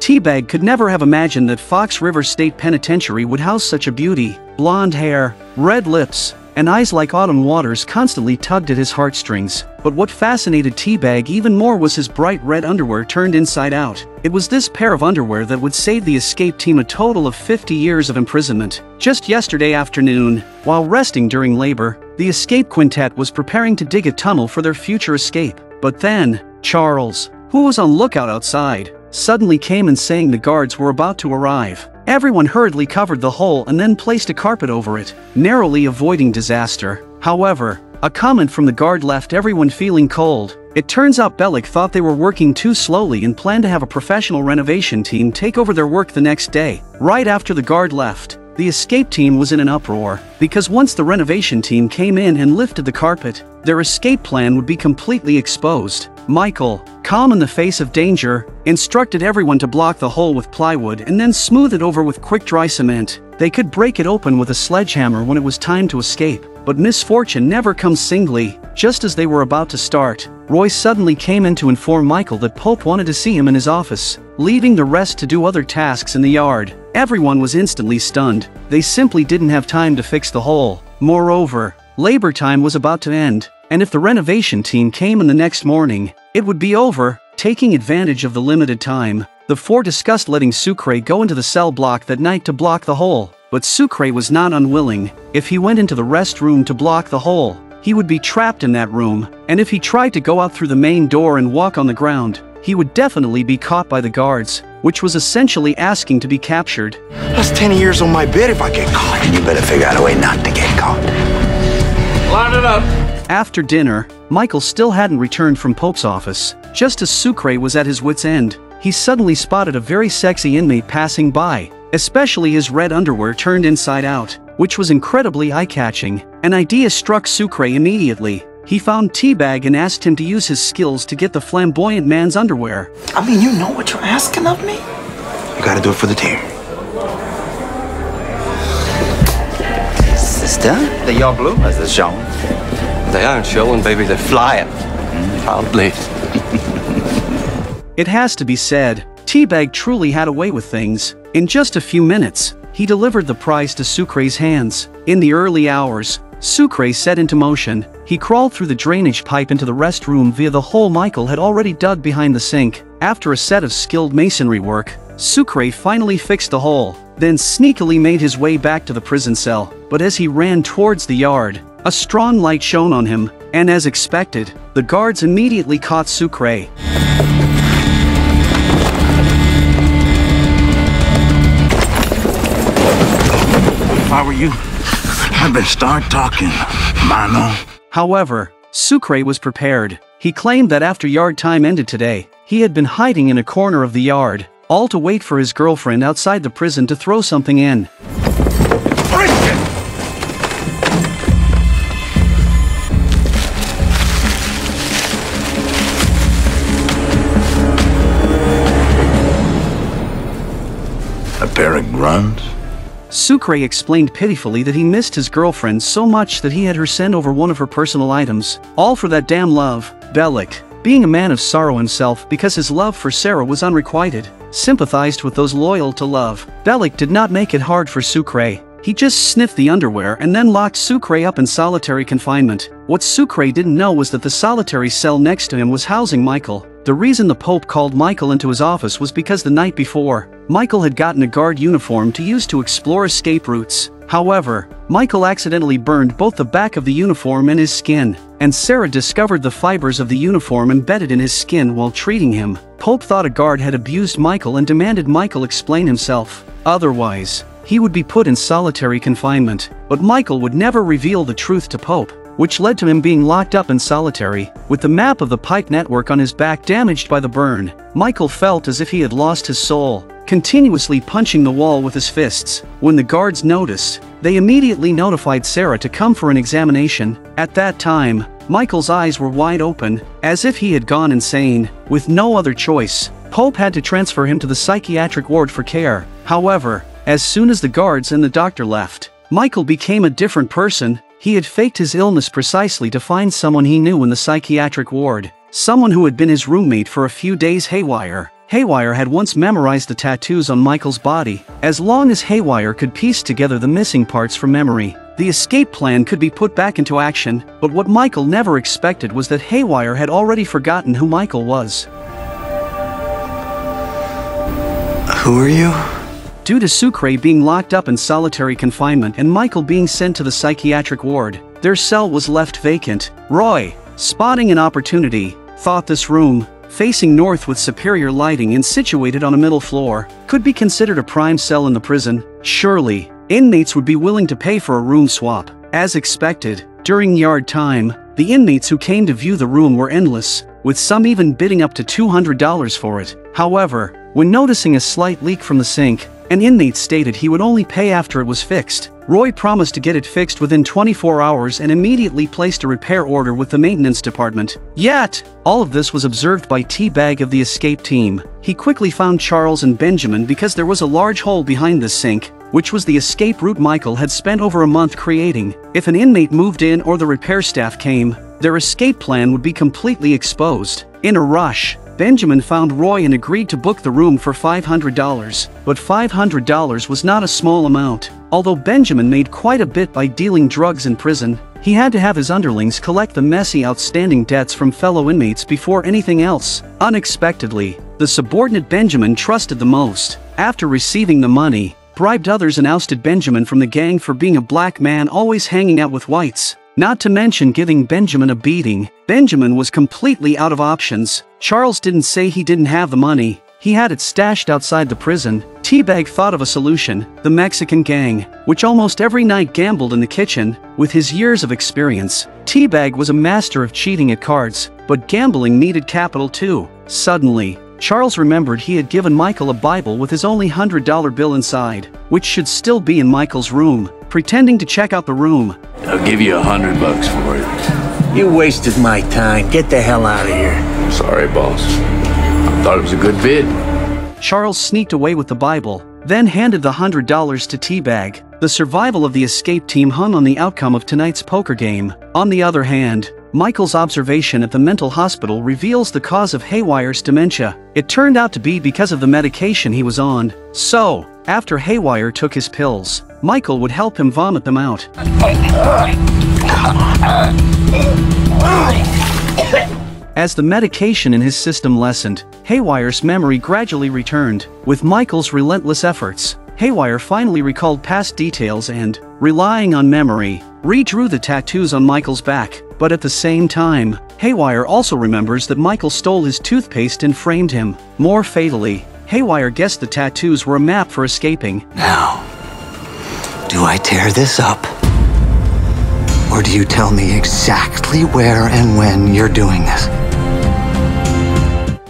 T-Bag could never have imagined that Fox River State Penitentiary would house such a beauty. Blonde hair, red lips, and eyes like autumn waters constantly tugged at his heartstrings. But what fascinated T-Bag even more was his bright red underwear turned inside out. It was this pair of underwear that would save the escape team a total of fifty years of imprisonment. Just yesterday afternoon, while resting during labor, the escape quintet was preparing to dig a tunnel for their future escape. But then, Charles, who was on lookout outside, suddenly came and sang the guards were about to arrive. Everyone hurriedly covered the hole and then placed a carpet over it, narrowly avoiding disaster. However, a comment from the guard left everyone feeling cold. It turns out Bellick thought they were working too slowly and planned to have a professional renovation team take over their work the next day. Right after the guard left, the escape team was in an uproar, because once the renovation team came in and lifted the carpet, their escape plan would be completely exposed. Michael, calm in the face of danger, instructed everyone to block the hole with plywood and then smooth it over with quick dry cement. They could break it open with a sledgehammer when it was time to escape. But misfortune never comes singly. Just as they were about to start, Roy suddenly came in to inform Michael that Pope wanted to see him in his office, leaving the rest to do other tasks in the yard. Everyone was instantly stunned. They simply didn't have time to fix the hole. Moreover, labor time was about to end, and if the renovation team came in the next morning, it would be over. Taking advantage of the limited time, the four discussed letting Sucre go into the cell block that night to block the hole. But Sucre was not unwilling. If he went into the restroom to block the hole, he would be trapped in that room, and if he tried to go out through the main door and walk on the ground, he would definitely be caught by the guards, which was essentially asking to be captured. That's ten years on my bed if I get caught. You better figure out a way not to get caught. Line it up. After dinner, Michael still hadn't returned from Pope's office. Just as Sucre was at his wit's end, he suddenly spotted a very sexy inmate passing by, especially his red underwear turned inside out, which was incredibly eye-catching. An idea struck Sucre immediately. He found T-Bag and asked him to use his skills to get the flamboyant man's underwear. I mean, you know what you're asking of me? You gotta do it for the team. Sister, they are blue as the shown. They aren't showing, baby, they're flying. Proudly. It has to be said, T-Bag truly had a way with things. In just a few minutes, he delivered the prize to Sucre's hands. In the early hours, Sucre set into motion. He crawled through the drainage pipe into the restroom via the hole Michael had already dug behind the sink. After a set of skilled masonry work, Sucre finally fixed the hole, then sneakily made his way back to the prison cell. But as he ran towards the yard, a strong light shone on him, and as expected, the guards immediately caught Sucre. If I were you, I'd better start talking, mano. However, Sucre was prepared. He claimed that after yard time ended today, he had been hiding in a corner of the yard, all to wait for his girlfriend outside the prison to throw something in. Christian! A pair of grunts? Sucre explained pitifully that he missed his girlfriend so much that he had her send over one of her personal items. All for that damn love. Bellick, being a man of sorrow himself because his love for Sarah was unrequited, sympathized with those loyal to love. Bellick did not make it hard for Sucre. He just sniffed the underwear and then locked Sucre up in solitary confinement. What Sucre didn't know was that the solitary cell next to him was housing Michael. The reason the Pope called Michael into his office was because the night before, Michael had gotten a guard uniform to use to explore escape routes. However, Michael accidentally burned both the back of the uniform and his skin, and Sarah discovered the fibers of the uniform embedded in his skin while treating him. Pope thought a guard had abused Michael and demanded Michael explain himself. Otherwise, he would be put in solitary confinement. But Michael would never reveal the truth to Pope, which led to him being locked up in solitary. With the map of the pipe network on his back damaged by the burn, Michael felt as if he had lost his soul, continuously punching the wall with his fists. When the guards noticed, they immediately notified Sarah to come for an examination. At that time, Michael's eyes were wide open, as if he had gone insane. With no other choice, Pope had to transfer him to the psychiatric ward for care. However, as soon as the guards and the doctor left, Michael became a different person. He had faked his illness precisely to find someone he knew in the psychiatric ward, someone who had been his roommate for a few days. Haywire. Haywire had once memorized the tattoos on Michael's body. As long as Haywire could piece together the missing parts from memory, the escape plan could be put back into action. But what Michael never expected was that Haywire had already forgotten who Michael was. Who are you? Due to Sucre being locked up in solitary confinement and Michael being sent to the psychiatric ward, their cell was left vacant. Roy, spotting an opportunity, thought this room, facing north with superior lighting and situated on a middle floor, could be considered a prime cell in the prison. Surely, inmates would be willing to pay for a room swap. As expected, during yard time, the inmates who came to view the room were endless, with some even bidding up to two hundred dollars for it. However, when noticing a slight leak from the sink, an inmate stated he would only pay after it was fixed. Roy promised to get it fixed within twenty-four hours and immediately placed a repair order with the maintenance department. Yet, all of this was observed by T-Bag of the escape team. He quickly found Charles and Benjamin because there was a large hole behind the sink, which was the escape route Michael had spent over a month creating. If an inmate moved in or the repair staff came, their escape plan would be completely exposed. In a rush, Benjamin found Roy and agreed to book the room for five hundred dollars, but five hundred dollars was not a small amount. Although Benjamin made quite a bit by dealing drugs in prison, he had to have his underlings collect the messy outstanding debts from fellow inmates before anything else. Unexpectedly, the subordinate Benjamin trusted the most, after receiving the money, bribed others and ousted Benjamin from the gang for being a black man always hanging out with whites. Not to mention giving Benjamin a beating. Benjamin was completely out of options. Charles didn't say he didn't have the money. He had it stashed outside the prison. T-Bag thought of a solution, the Mexican gang, which almost every night gambled in the kitchen. With his years of experience, T-Bag was a master of cheating at cards, but gambling needed capital too. Suddenly, Charles remembered he had given Michael a Bible with his only one hundred dollar bill inside, which should still be in Michael's room. Pretending to check out the room. I'll give you a hundred bucks for it. You wasted my time. Get the hell out of here. I'm sorry, boss. I thought it was a good bid. Charles sneaked away with the Bible, then handed the one hundred dollars to T-Bag. The survival of the escape team hung on the outcome of tonight's poker game. On the other hand, Michael's observation at the mental hospital reveals the cause of Haywire's dementia. It turned out to be because of the medication he was on. So, after Haywire took his pills, Michael would help him vomit them out. As the medication in his system lessened, Haywire's memory gradually returned. With Michael's relentless efforts, Haywire finally recalled past details and, relying on memory, redrew the tattoos on Michael's back. But at the same time, Haywire also remembers that Michael stole his toothpaste and framed him. More fatally, Haywire guessed the tattoos were a map for escaping. Now, do I tear this up? Or do you tell me exactly where and when you're doing this?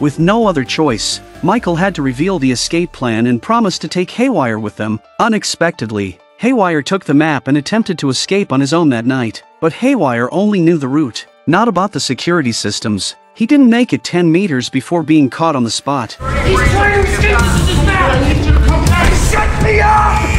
With no other choice, Michael had to reveal the escape plan and promised to take Haywire with them. Unexpectedly, Haywire took the map and attempted to escape on his own that night. But Haywire only knew the route, not about the security systems. He didn't make it ten meters before being caught on the spot. He's trying to escape to this map! Shut me up!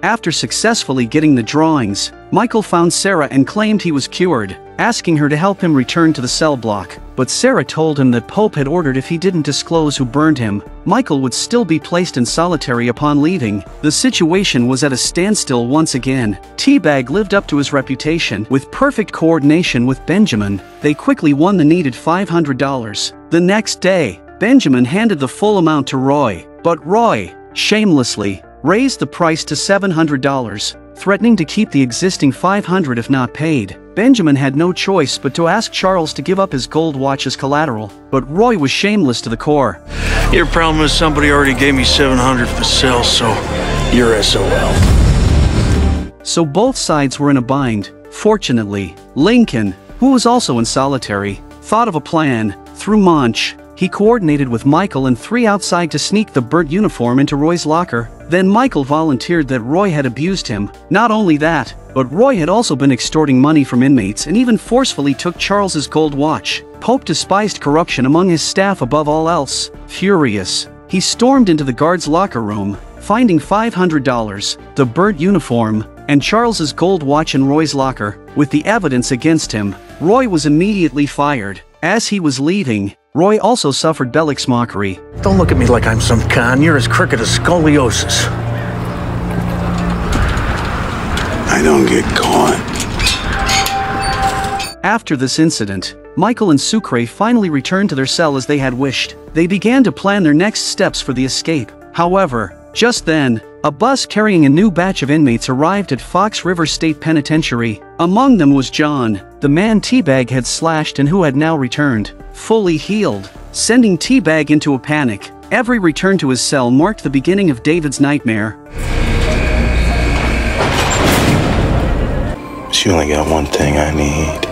After successfully getting the drawings, Michael found Sarah and claimed he was cured, asking her to help him return to the cell block. But Sarah told him that Pope had ordered if he didn't disclose who burned him, Michael would still be placed in solitary upon leaving. The situation was at a standstill once again. T-Bag lived up to his reputation. With perfect coordination with Benjamin, they quickly won the needed five hundred dollars. The next day, Benjamin handed the full amount to Roy, but Roy, shamelessly, raised the price to seven hundred dollars, threatening to keep the existing five hundred dollars if not paid. Benjamin had no choice but to ask Charles to give up his gold watch as collateral, but Roy was shameless to the core. Your problem is somebody already gave me seven hundred dollars for the sale, so you're S O L. So both sides were in a bind. Fortunately, Lincoln, who was also in solitary, thought of a plan. Through Monch, he coordinated with Michael and three outside to sneak the bird uniform into Roy's locker. Then Michael volunteered that Roy had abused him. Not only that, but Roy had also been extorting money from inmates and even forcefully took Charles's gold watch. Pope despised corruption among his staff above all else. Furious, he stormed into the guard's locker room, finding five hundred dollars, the bird uniform, and Charles's gold watch in Roy's locker. With the evidence against him, Roy was immediately fired. As he was leaving, Roy also suffered Bellick's mockery. Don't look at me like I'm some con. You're as crooked as scoliosis. I don't get caught. After this incident, Michael and Sucre finally returned to their cell as they had wished. They began to plan their next steps for the escape. However, just then, a bus carrying a new batch of inmates arrived at Fox River State Penitentiary. Among them was John, the man T-Bag had slashed and who had now returned, fully healed, sending T-Bag into a panic. Every return to his cell marked the beginning of David's nightmare. She only got one thing I need.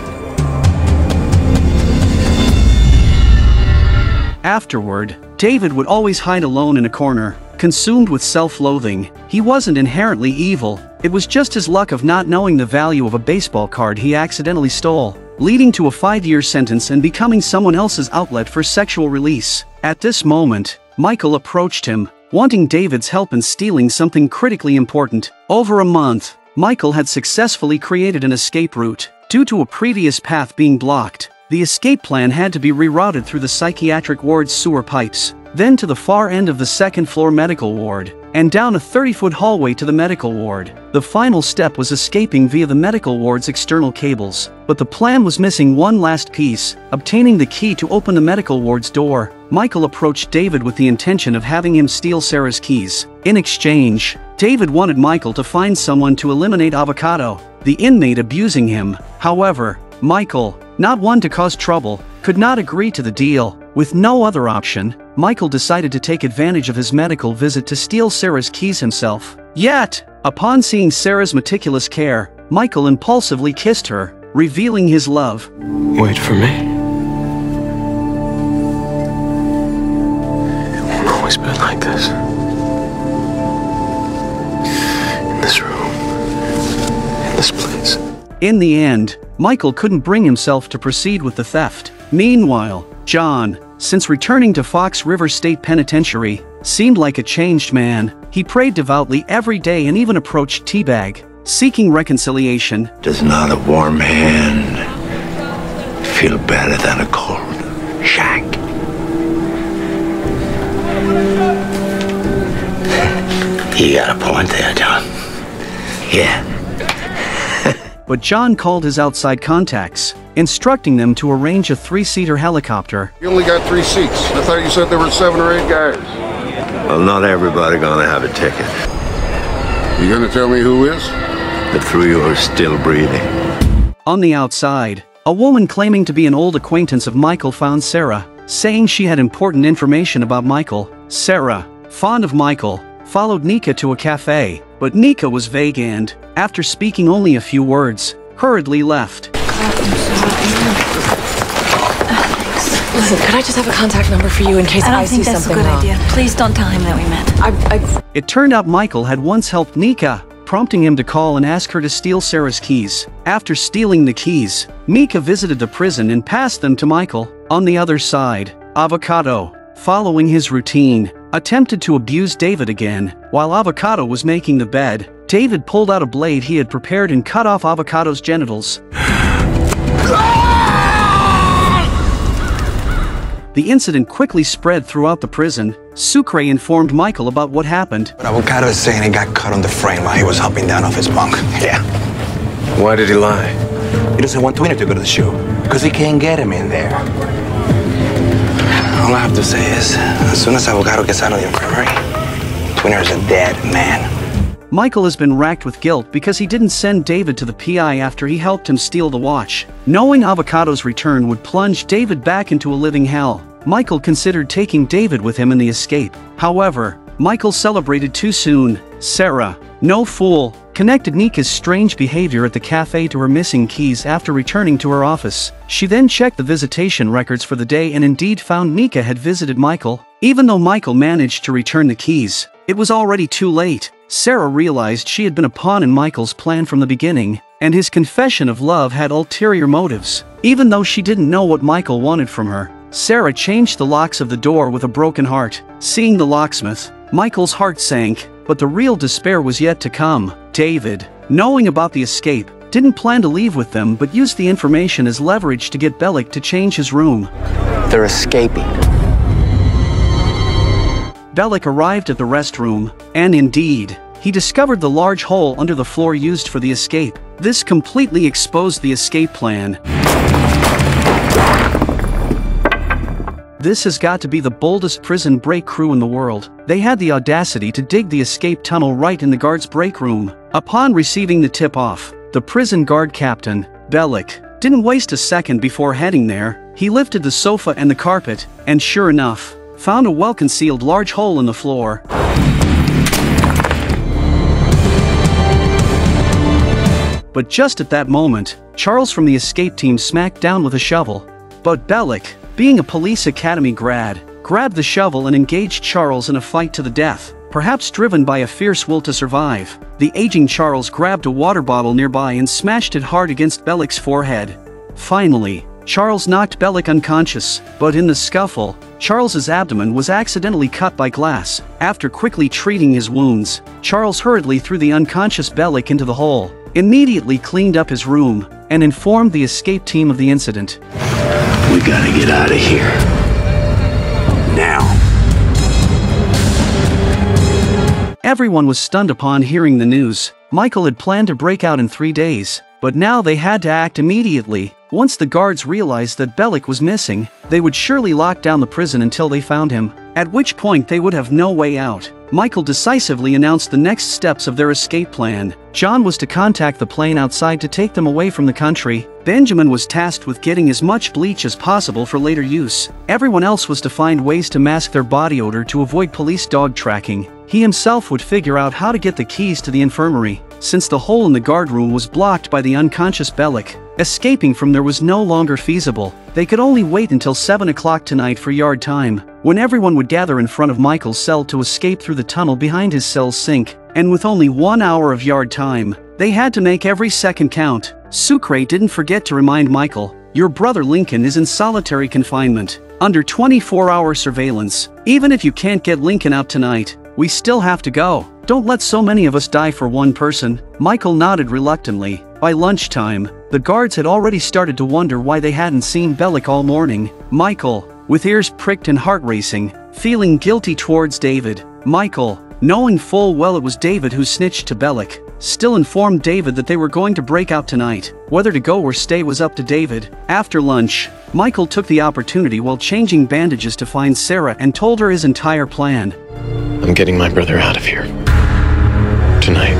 Afterward, David would always hide alone in a corner, consumed with self-loathing. He wasn't inherently evil, it was just his luck of not knowing the value of a baseball card he accidentally stole, leading to a five-year sentence and becoming someone else's outlet for sexual release. At this moment, Michael approached him, wanting David's help in stealing something critically important. Over a month, Michael had successfully created an escape route. Due to a previous path being blocked, the escape plan had to be rerouted through the psychiatric ward's sewer pipes, then to the far end of the second-floor medical ward, and down a thirty-foot hallway to the medical ward. The final step was escaping via the medical ward's external cables, but the plan was missing one last piece, obtaining the key to open the medical ward's door. Michael approached David with the intention of having him steal Sarah's keys. In exchange, David wanted Michael to find someone to eliminate Avocado, the inmate abusing him. However, Michael, not one to cause trouble, could not agree to the deal. With no other option, Michael decided to take advantage of his medical visit to steal Sarah's keys himself. Yet, upon seeing Sarah's meticulous care, Michael impulsively kissed her, revealing his love. Wait for me. It won't always be like this. In this room. In this place. In the end, Michael couldn't bring himself to proceed with the theft. Meanwhile, John, since returning to Fox River State Penitentiary, seemed like a changed man. He prayed devoutly every day and even approached T-Bag, seeking reconciliation. Does not a warm hand feel better than a cold shank? You got a point there, John. Yeah. But John called his outside contacts, instructing them to arrange a three-seater helicopter. You only got three seats. I thought you said there were seven or eight guys. Well, not everybody gonna have a ticket. You gonna tell me who is? The three who are still breathing. On the outside, a woman claiming to be an old acquaintance of Michael found Sarah, saying she had important information about Michael. Sarah, fond of Michael, followed Nika to a cafe, but Nika was vague and, after speaking only a few words, hurriedly left. God, I'm so uh, Listen, could I just have a contact number for you in case I, I see something wrong? I don't think that's a good wrong. idea. Please don't tell him that we met. I, I... It turned out Michael had once helped Nika, prompting him to call and ask her to steal Sarah's keys. After stealing the keys, Nika visited the prison and passed them to Michael. On the other side, Avocado, following his routine, attempted to abuse David again. While Avocado was making the bed, David pulled out a blade he had prepared and cut off Avocado's genitals. The incident quickly spread throughout the prison. Sucre informed Michael about what happened. Avocado is saying he got cut on the frame while he was hopping down off his bunk. Yeah. Why did he lie? He doesn't want Twinner to go to the show, because he can't get him in there. All I have to say is, as soon as Avocado gets out of the infirmary, Twinner is a dead man. Michael has been racked with guilt because he didn't send David to the P I after he helped him steal the watch. Knowing Avocado's return would plunge David back into a living hell, Michael considered taking David with him in the escape. However, Michael celebrated too soon. Sarah, no fool, connected Nika's strange behavior at the cafe to her missing keys after returning to her office. She then checked the visitation records for the day and indeed found Nika had visited Michael. Even though Michael managed to return the keys, it was already too late. Sarah realized she had been a pawn in Michael's plan from the beginning, and his confession of love had ulterior motives. Even though she didn't know what Michael wanted from her, Sarah changed the locks of the door with a broken heart. Seeing the locksmith, Michael's heart sank, but the real despair was yet to come. David, knowing about the escape, didn't plan to leave with them but used the information as leverage to get Bellick to change his room. They're escaping. Bellick arrived at the restroom, and indeed, he discovered the large hole under the floor used for the escape. This completely exposed the escape plan. This has got to be the boldest prison break crew in the world. They had the audacity to dig the escape tunnel right in the guard's break room. Upon receiving the tip-off, the prison guard captain, Bellick, didn't waste a second before heading there. He lifted the sofa and the carpet, and sure enough, found a well-concealed large hole in the floor. But just at that moment, Charles from the escape team smacked down with a shovel. But Bellick, being a police academy grad, grabbed the shovel and engaged Charles in a fight to the death, perhaps driven by a fierce will to survive. The aging Charles grabbed a water bottle nearby and smashed it hard against Bellick's forehead. Finally, Charles knocked Bellick unconscious, but in the scuffle, Charles's abdomen was accidentally cut by glass. After quickly treating his wounds, Charles hurriedly threw the unconscious Bellick into the hole, immediately cleaned up his room, and informed the escape team of the incident. We gotta get out of here. Now. Everyone was stunned upon hearing the news. Michael had planned to break out in three days, But now they had to act immediately. Once the guards realized that Bellick was missing, they would surely lock down the prison until they found him, at which point they would have no way out. Michael decisively announced the next steps of their escape plan. John was to contact the plane outside to take them away from the country. Benjamin was tasked with getting as much bleach as possible for later use. Everyone else was to find ways to mask their body odor to avoid police dog tracking. He himself would figure out how to get the keys to the infirmary, since the hole in the guard room was blocked by the unconscious Bellick. Escaping from there was no longer feasible. They could only wait until seven o'clock tonight for yard time, when everyone would gather in front of Michael's cell to escape through the tunnel behind his cell sink. And with only one hour of yard time, they had to make every second count. Sucre didn't forget to remind Michael, "Your brother Lincoln is in solitary confinement, under twenty-four hour surveillance. Even if you can't get Lincoln out tonight, we still have to go. Don't let so many of us die for one person." Michael nodded reluctantly. By lunchtime, the guards had already started to wonder why they hadn't seen Bellick all morning. Michael, with ears pricked and heart racing, feeling guilty towards David. Michael, knowing full well it was David who snitched to Bellick, still informed David that they were going to break out tonight. Whether to go or stay was up to David. After lunch, Michael took the opportunity while changing bandages to find Sarah and told her his entire plan. "I'm getting my brother out of here. Tonight.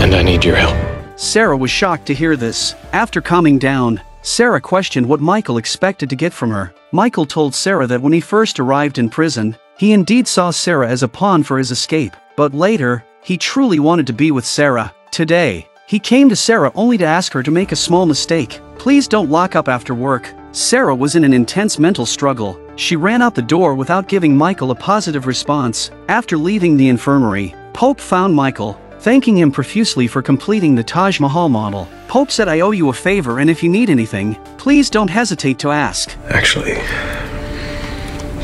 And I need your help." Sarah was shocked to hear this. After calming down, Sarah questioned what Michael expected to get from her. Michael told Sarah that when he first arrived in prison, he indeed saw Sarah as a pawn for his escape, but later, he truly wanted to be with Sarah. Today, he came to Sarah only to ask her to make a small mistake. "Please don't lock up after work." Sarah was in an intense mental struggle. She ran out the door without giving Michael a positive response. After leaving the infirmary, Pope found Michael, thanking him profusely for completing the Taj Mahal model. Pope said, "I owe you a favor, and if you need anything, please don't hesitate to ask." "Actually,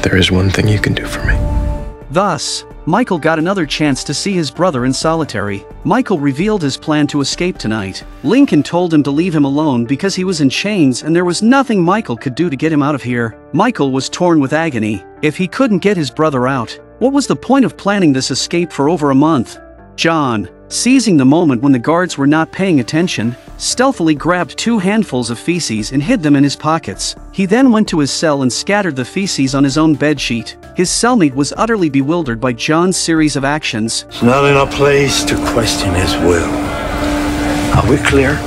there is one thing you can do for me." Thus, Michael got another chance to see his brother in solitary. Michael revealed his plan to escape tonight. Lincoln told him to leave him alone because he was in chains and there was nothing Michael could do to get him out of here. Michael was torn with agony. If he couldn't get his brother out, what was the point of planning this escape for over a month? John, seizing the moment when the guards were not paying attention, stealthily grabbed two handfuls of feces and hid them in his pockets. He then went to his cell and scattered the feces on his own bedsheet. His cellmate was utterly bewildered by John's series of actions. "It's not in our place to question his will. Are we clear?"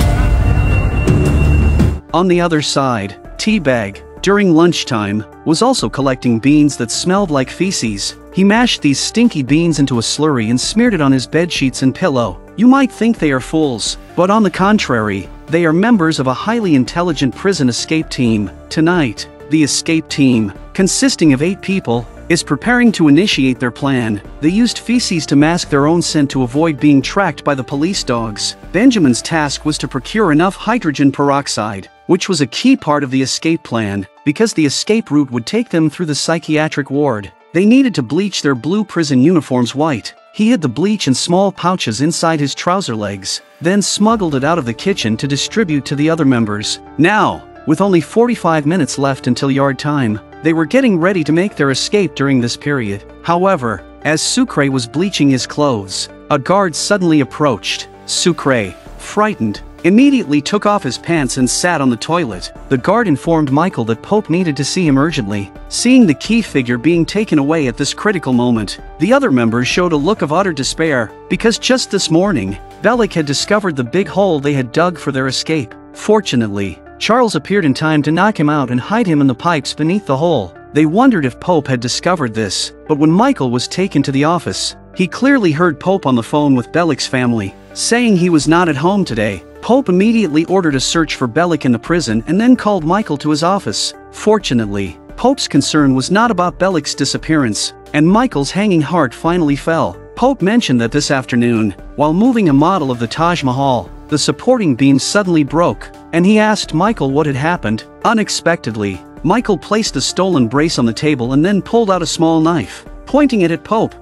On the other side, T-Bag, during lunchtime, was also collecting beans that smelled like feces. He mashed these stinky beans into a slurry and smeared it on his bedsheets and pillow. You might think they are fools, but on the contrary, they are members of a highly intelligent prison escape team. Tonight, the escape team, consisting of eight people, is preparing to initiate their plan. They used feces to mask their own scent to avoid being tracked by the police dogs. Benjamin's task was to procure enough hydrogen peroxide, which was a key part of the escape plan, because the escape route would take them through the psychiatric ward. They needed to bleach their blue prison uniforms white. He hid the bleach in small pouches inside his trouser legs, then smuggled it out of the kitchen to distribute to the other members. Now, with only forty-five minutes left until yard time, they were getting ready to make their escape during this period. However, as Sucre was bleaching his clothes, a guard suddenly approached. Sucre, frightened, immediately took off his pants and sat on the toilet. The guard informed Michael that Pope needed to see him urgently. Seeing the key figure being taken away at this critical moment, the other members showed a look of utter despair, because just this morning, Bellick had discovered the big hole they had dug for their escape. Fortunately, Charles appeared in time to knock him out and hide him in the pipes beneath the hole. They wondered if Pope had discovered this, but when Michael was taken to the office, he clearly heard Pope on the phone with Bellick's family, saying he was not at home today. Pope immediately ordered a search for Bellick in the prison and then called Michael to his office. Fortunately, Pope's concern was not about Bellick's disappearance, and Michael's hanging heart finally fell. Pope mentioned that this afternoon, while moving a model of the Taj Mahal, the supporting beam suddenly broke, and he asked Michael what had happened. Unexpectedly, Michael placed the stolen brace on the table and then pulled out a small knife, pointing it at Pope.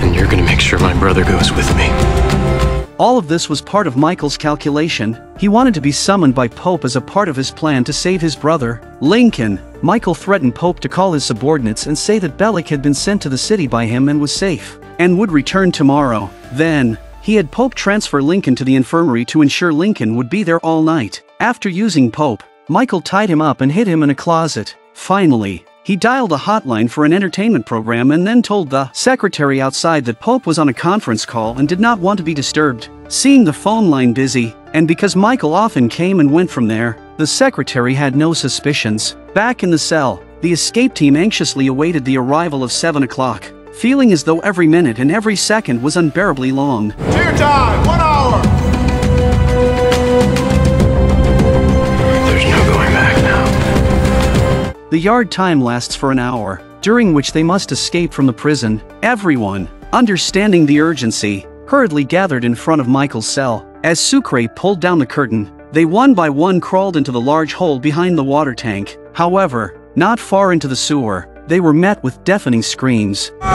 "And you're gonna make sure my brother goes with me." All of this was part of Michael's calculation. He wanted to be summoned by Pope as a part of his plan to save his brother, Lincoln. Michael threatened Pope to call his subordinates and say that Bellick had been sent to the city by him and was safe. and would return tomorrow. Then, he had Pope transfer Lincoln to the infirmary to ensure Lincoln would be there all night. After using Pope, Michael tied him up and hid him in a closet. Finally, he dialed a hotline for an entertainment program and then told the secretary outside that Pope was on a conference call and did not want to be disturbed. Seeing the phone line busy, and because Michael often came and went from there, the secretary had no suspicions. Back in the cell, the escape team anxiously awaited the arrival of seven o'clock, feeling as though every minute and every second was unbearably long. Dear Todd, one hour! There's no going back now. The yard time lasts for an hour, during which they must escape from the prison. Everyone, understanding the urgency, hurriedly gathered in front of Michael's cell. As Sucre pulled down the curtain, they one by one crawled into the large hole behind the water tank. However, not far into the sewer, they were met with deafening screams. Oh!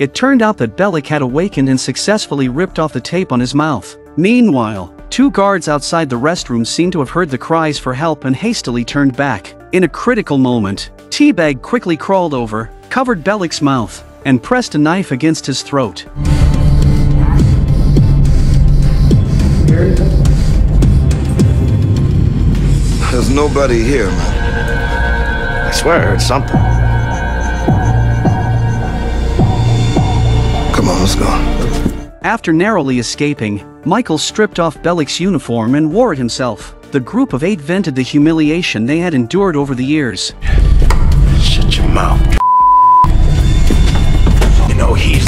It turned out that Bellick had awakened and successfully ripped off the tape on his mouth. Meanwhile, two guards outside the restroom seemed to have heard the cries for help and hastily turned back. In a critical moment, T-Bag quickly crawled over, covered Bellick's mouth, and pressed a knife against his throat. There's nobody here, man. I swear I heard something. Come on, let's go. After narrowly escaping, Michael stripped off Bellick's uniform and wore it himself. The group of eight vented the humiliation they had endured over the years. Shut your mouth. You know he's...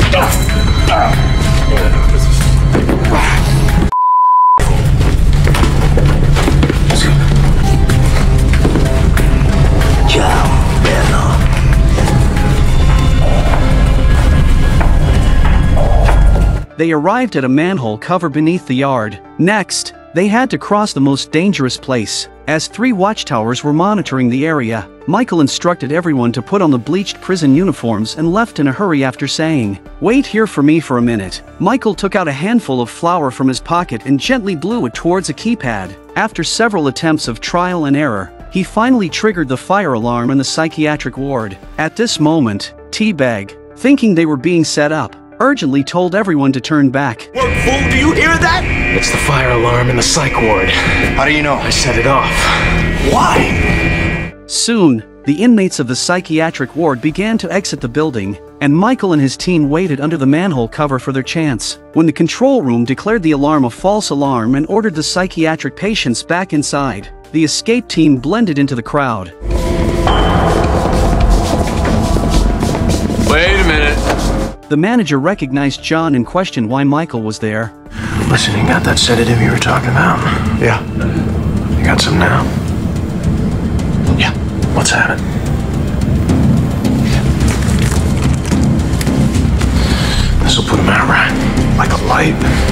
They arrived at a manhole cover beneath the yard. Next, they had to cross the most dangerous place. As three watchtowers were monitoring the area, Michael instructed everyone to put on the bleached prison uniforms and left in a hurry after saying, "Wait here for me for a minute." Michael took out a handful of flour from his pocket and gently blew it towards a keypad. After several attempts of trial and error, he finally triggered the fire alarm in the psychiatric ward. At this moment, T-Bag, thinking they were being set up, urgently told everyone to turn back. What, fool, do you hear that? It's the fire alarm in the psych ward. How do you know? I set it off. Why? Soon, the inmates of the psychiatric ward began to exit the building, and Michael and his team waited under the manhole cover for their chance. When the control room declared the alarm a false alarm and ordered the psychiatric patients back inside, the escape team blended into the crowd. Wait a minute. The manager recognized John and questioned why Michael was there. Listen, you got that sedative you were talking about? Yeah. You got some now? Yeah. Let's have it. This'll put him out right. Like a light.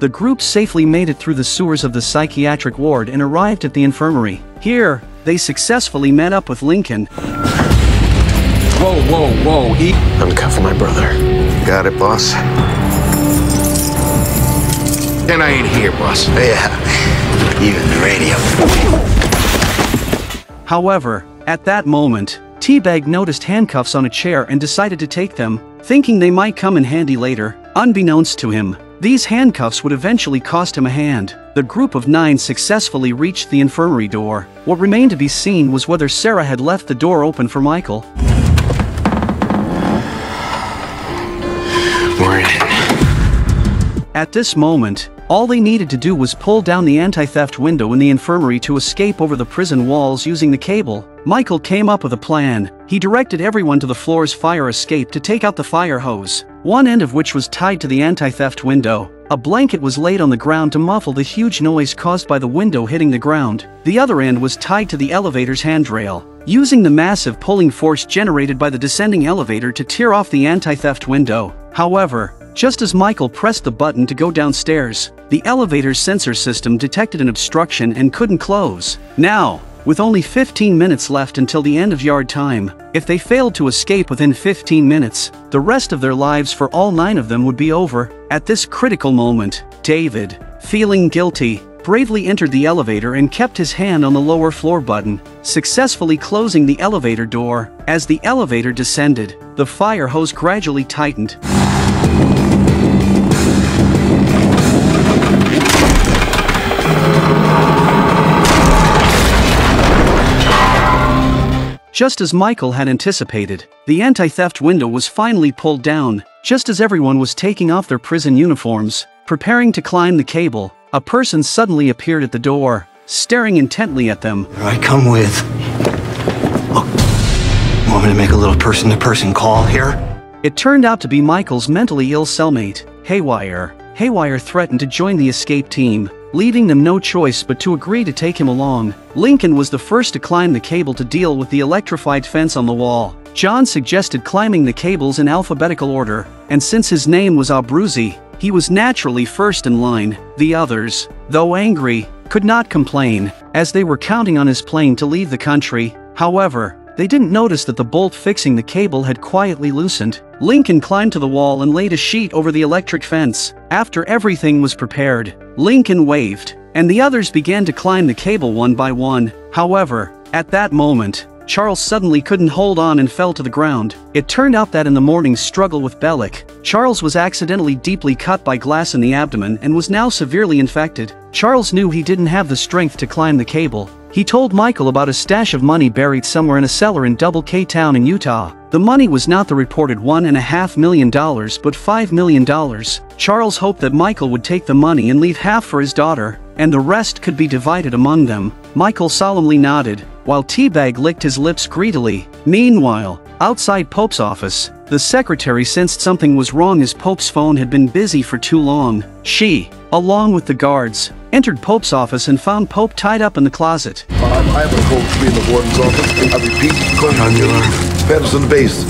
The group safely made it through the sewers of the psychiatric ward and arrived at the infirmary. Here, they successfully met up with Lincoln. Whoa, whoa, whoa, he... Uncuff my brother. Got it, boss. And I ain't here, boss. Yeah, even the radio. However, at that moment, T-Bag noticed handcuffs on a chair and decided to take them, thinking they might come in handy later. Unbeknownst to him, these handcuffs would eventually cost him a hand. The group of nine successfully reached the infirmary door. What remained to be seen was whether Sarah had left the door open for Michael. At this moment, all they needed to do was pull down the anti-theft window in the infirmary to escape over the prison walls using the cable. Michael came up with a plan. He directed everyone to the floor's fire escape to take out the fire hose, one end of which was tied to the anti-theft window. A blanket was laid on the ground to muffle the huge noise caused by the window hitting the ground. The other end was tied to the elevator's handrail, using the massive pulling force generated by the descending elevator to tear off the anti-theft window. However, just as Michael pressed the button to go downstairs, the elevator's sensor system detected an obstruction and couldn't close. Now, with only fifteen minutes left until the end of yard time, if they failed to escape within fifteen minutes, the rest of their lives for all nine of them would be over. At this critical moment, David, feeling guilty, bravely entered the elevator and kept his hand on the lower floor button, successfully closing the elevator door. As the elevator descended, the fire hose gradually tightened, just as Michael had anticipated. The anti-theft window was finally pulled down, just as everyone was taking off their prison uniforms, preparing to climb the cable. A person suddenly appeared at the door, staring intently at them. Here I come with... Oh. Want me to make a little person-to-person call here? It turned out to be Michael's mentally ill cellmate, Haywire. Haywire threatened to join the escape team, leaving them no choice but to agree to take him along. Lincoln was the first to climb the cable to deal with the electrified fence on the wall. John suggested climbing the cables in alphabetical order, and since his name was Abruzzi, he was naturally first in line. The others, though angry, could not complain, as they were counting on his plane to leave the country. However, they didn't notice that the bolt fixing the cable had quietly loosened. Lincoln climbed to the wall and laid a sheet over the electric fence. After everything was prepared, Lincoln waved, and the others began to climb the cable one by one. However, at that moment, Charles suddenly couldn't hold on and fell to the ground. It turned out that in the morning's struggle with Bellick, Charles was accidentally deeply cut by glass in the abdomen and was now severely infected. Charles knew he didn't have the strength to climb the cable. He told Michael about a stash of money buried somewhere in a cellar in Double K Town in Utah. The money was not the reported one point five million dollars but five million dollars. Charles hoped that Michael would take the money and leave half for his daughter, and the rest could be divided among them. Michael solemnly nodded, while T-Bag licked his lips greedily. Meanwhile, outside Pope's office, the secretary sensed something was wrong as Pope's phone had been busy for too long. She, along with the guards, entered Pope's office and found Pope tied up in the closet. Uh, I have a cold three in the warden's office. I repeat, cold three. Pedals on the base.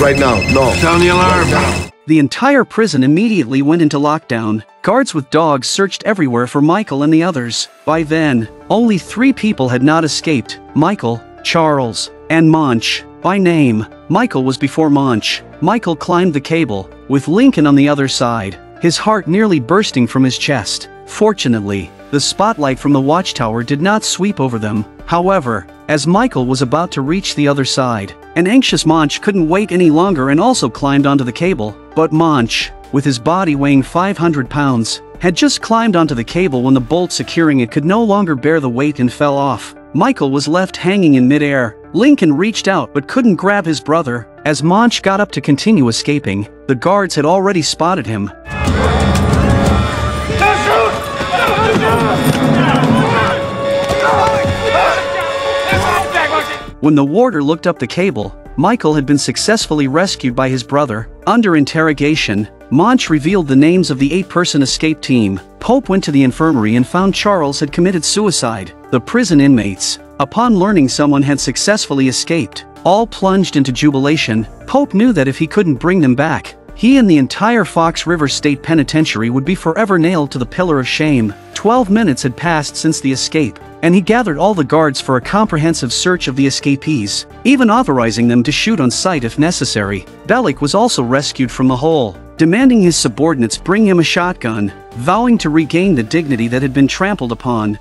Right now. No. Sound the alarm. Right. The entire prison immediately went into lockdown. Guards with dogs searched everywhere for Michael and the others. By then, only three people had not escaped: Michael, Charles, and Monch. By name, Michael was before Monch. Michael climbed the cable, with Lincoln on the other side, his heart nearly bursting from his chest. Fortunately, the spotlight from the watchtower did not sweep over them. However, as Michael was about to reach the other side, an anxious Monch couldn't wait any longer and also climbed onto the cable. But Monch, with his body weighing five hundred pounds, had just climbed onto the cable when the bolt securing it could no longer bear the weight and fell off. Michael was left hanging in midair. Lincoln reached out but couldn't grab his brother. As Monch got up to continue escaping, the guards had already spotted him. When the warder looked up the cable, Michael had been successfully rescued by his brother. Under interrogation, Monch revealed the names of the eight-person escape team. Pope went to the infirmary and found Charles had committed suicide. The prison inmates, upon learning someone had successfully escaped, all plunged into jubilation. Pope knew that if he couldn't bring them back, he and the entire Fox River State Penitentiary would be forever nailed to the pillar of shame. Twelve minutes had passed since the escape, and he gathered all the guards for a comprehensive search of the escapees, even authorizing them to shoot on sight if necessary. Bellick was also rescued from the hole, demanding his subordinates bring him a shotgun, vowing to regain the dignity that had been trampled upon.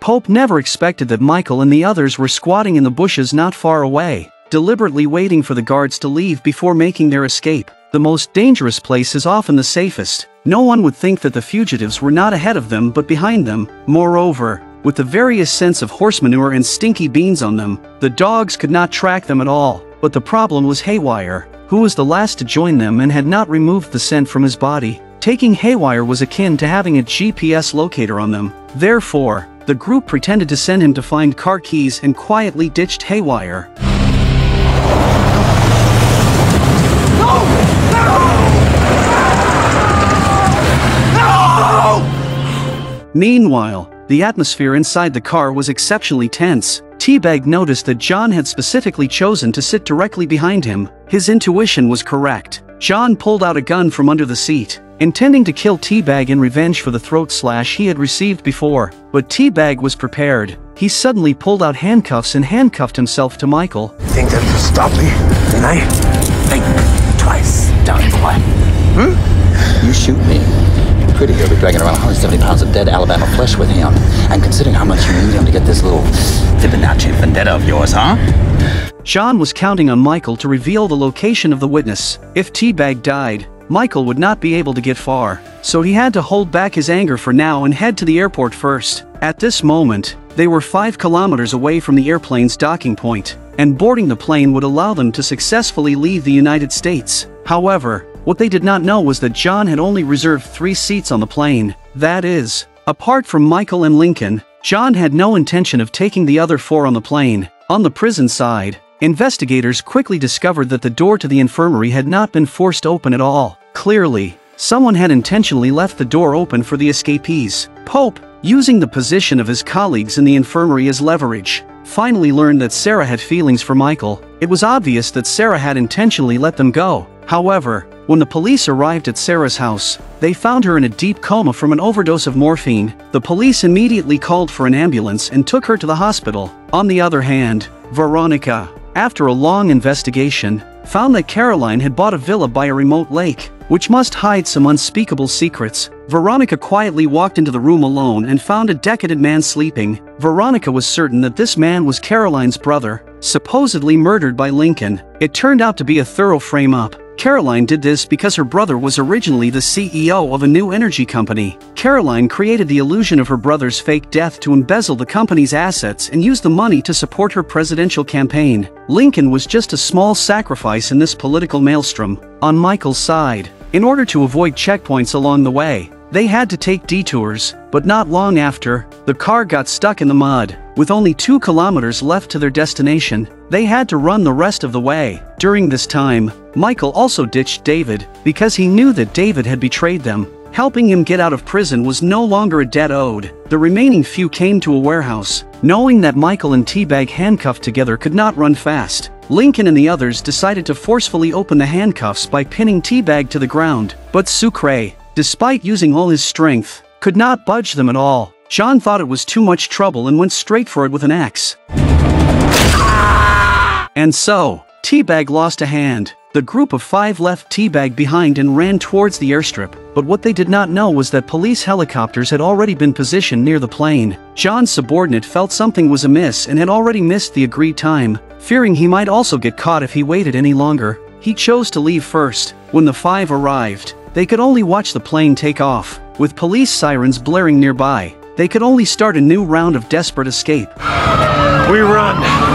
Pope never expected that Michael and the others were squatting in the bushes not far away, deliberately waiting for the guards to leave before making their escape. The most dangerous place is often the safest. No one would think that the fugitives were not ahead of them but behind them. Moreover, with the various scents of horse manure and stinky beans on them, the dogs could not track them at all. But the problem was Haywire, who was the last to join them and had not removed the scent from his body. Taking Haywire was akin to having a G P S locator on them. Therefore, the group pretended to send him to find car keys and quietly ditched Haywire. Meanwhile, the atmosphere inside the car was exceptionally tense. T-Bag noticed that John had specifically chosen to sit directly behind him. His intuition was correct. John pulled out a gun from under the seat, intending to kill T-Bag in revenge for the throat slash he had received before. But T-Bag was prepared. He suddenly pulled out handcuffs and handcuffed himself to Michael. You think that will stop me? Then I think twice. Down in the line. Hmm? You shoot me. pretty good at dragging around one hundred seventy pounds of dead Alabama flesh with him. And considering how much you need him to get this little Fibonacci vendetta of yours, huh? John was counting on Michael to reveal the location of the witness. If T-Bag died, Michael would not be able to get far, so he had to hold back his anger for now and head to the airport first. At this moment, they were five kilometers away from the airplane's docking point, and boarding the plane would allow them to successfully leave the United States. However, what they did not know was that John had only reserved three seats on the plane. That is, apart from Michael and Lincoln, John had no intention of taking the other four on the plane. On the prison side, investigators quickly discovered that the door to the infirmary had not been forced open at all. Clearly, someone had intentionally left the door open for the escapees. Pope, using the position of his colleagues in the infirmary as leverage, finally learned that Sarah had feelings for Michael. It was obvious that Sarah had intentionally let them go. However, when the police arrived at Sarah's house, they found her in a deep coma from an overdose of morphine. The police immediately called for an ambulance and took her to the hospital. On the other hand, Veronica, after a long investigation, found that Caroline had bought a villa by a remote lake, which must hide some unspeakable secrets. Veronica quietly walked into the room alone and found a decadent man sleeping. Veronica was certain that this man was Caroline's brother, supposedly murdered by Lincoln. It turned out to be a thorough frame-up. Caroline did this because her brother was originally the C E O of a new energy company. Caroline created the illusion of her brother's fake death to embezzle the company's assets and use the money to support her presidential campaign. Lincoln was just a small sacrifice in this political maelstrom. On Michael's side, in order to avoid checkpoints along the way, they had to take detours, but not long after, the car got stuck in the mud. With only two kilometers left to their destination, they had to run the rest of the way. During this time, Michael also ditched David, because he knew that David had betrayed them. Helping him get out of prison was no longer a debt owed. The remaining few came to a warehouse, knowing that Michael and T-Bag handcuffed together could not run fast. Lincoln and the others decided to forcefully open the handcuffs by pinning T-Bag to the ground, but Sucre, despite using all his strength, could not budge them at all. John thought it was too much trouble and went straight for it with an axe. And so, T-Bag lost a hand. The group of five left T-Bag behind and ran towards the airstrip, but what they did not know was that police helicopters had already been positioned near the plane. John's subordinate felt something was amiss and had already missed the agreed time. Fearing he might also get caught if he waited any longer, he chose to leave first. When the five arrived, they could only watch the plane take off. With police sirens blaring nearby, they could only start a new round of desperate escape. We run!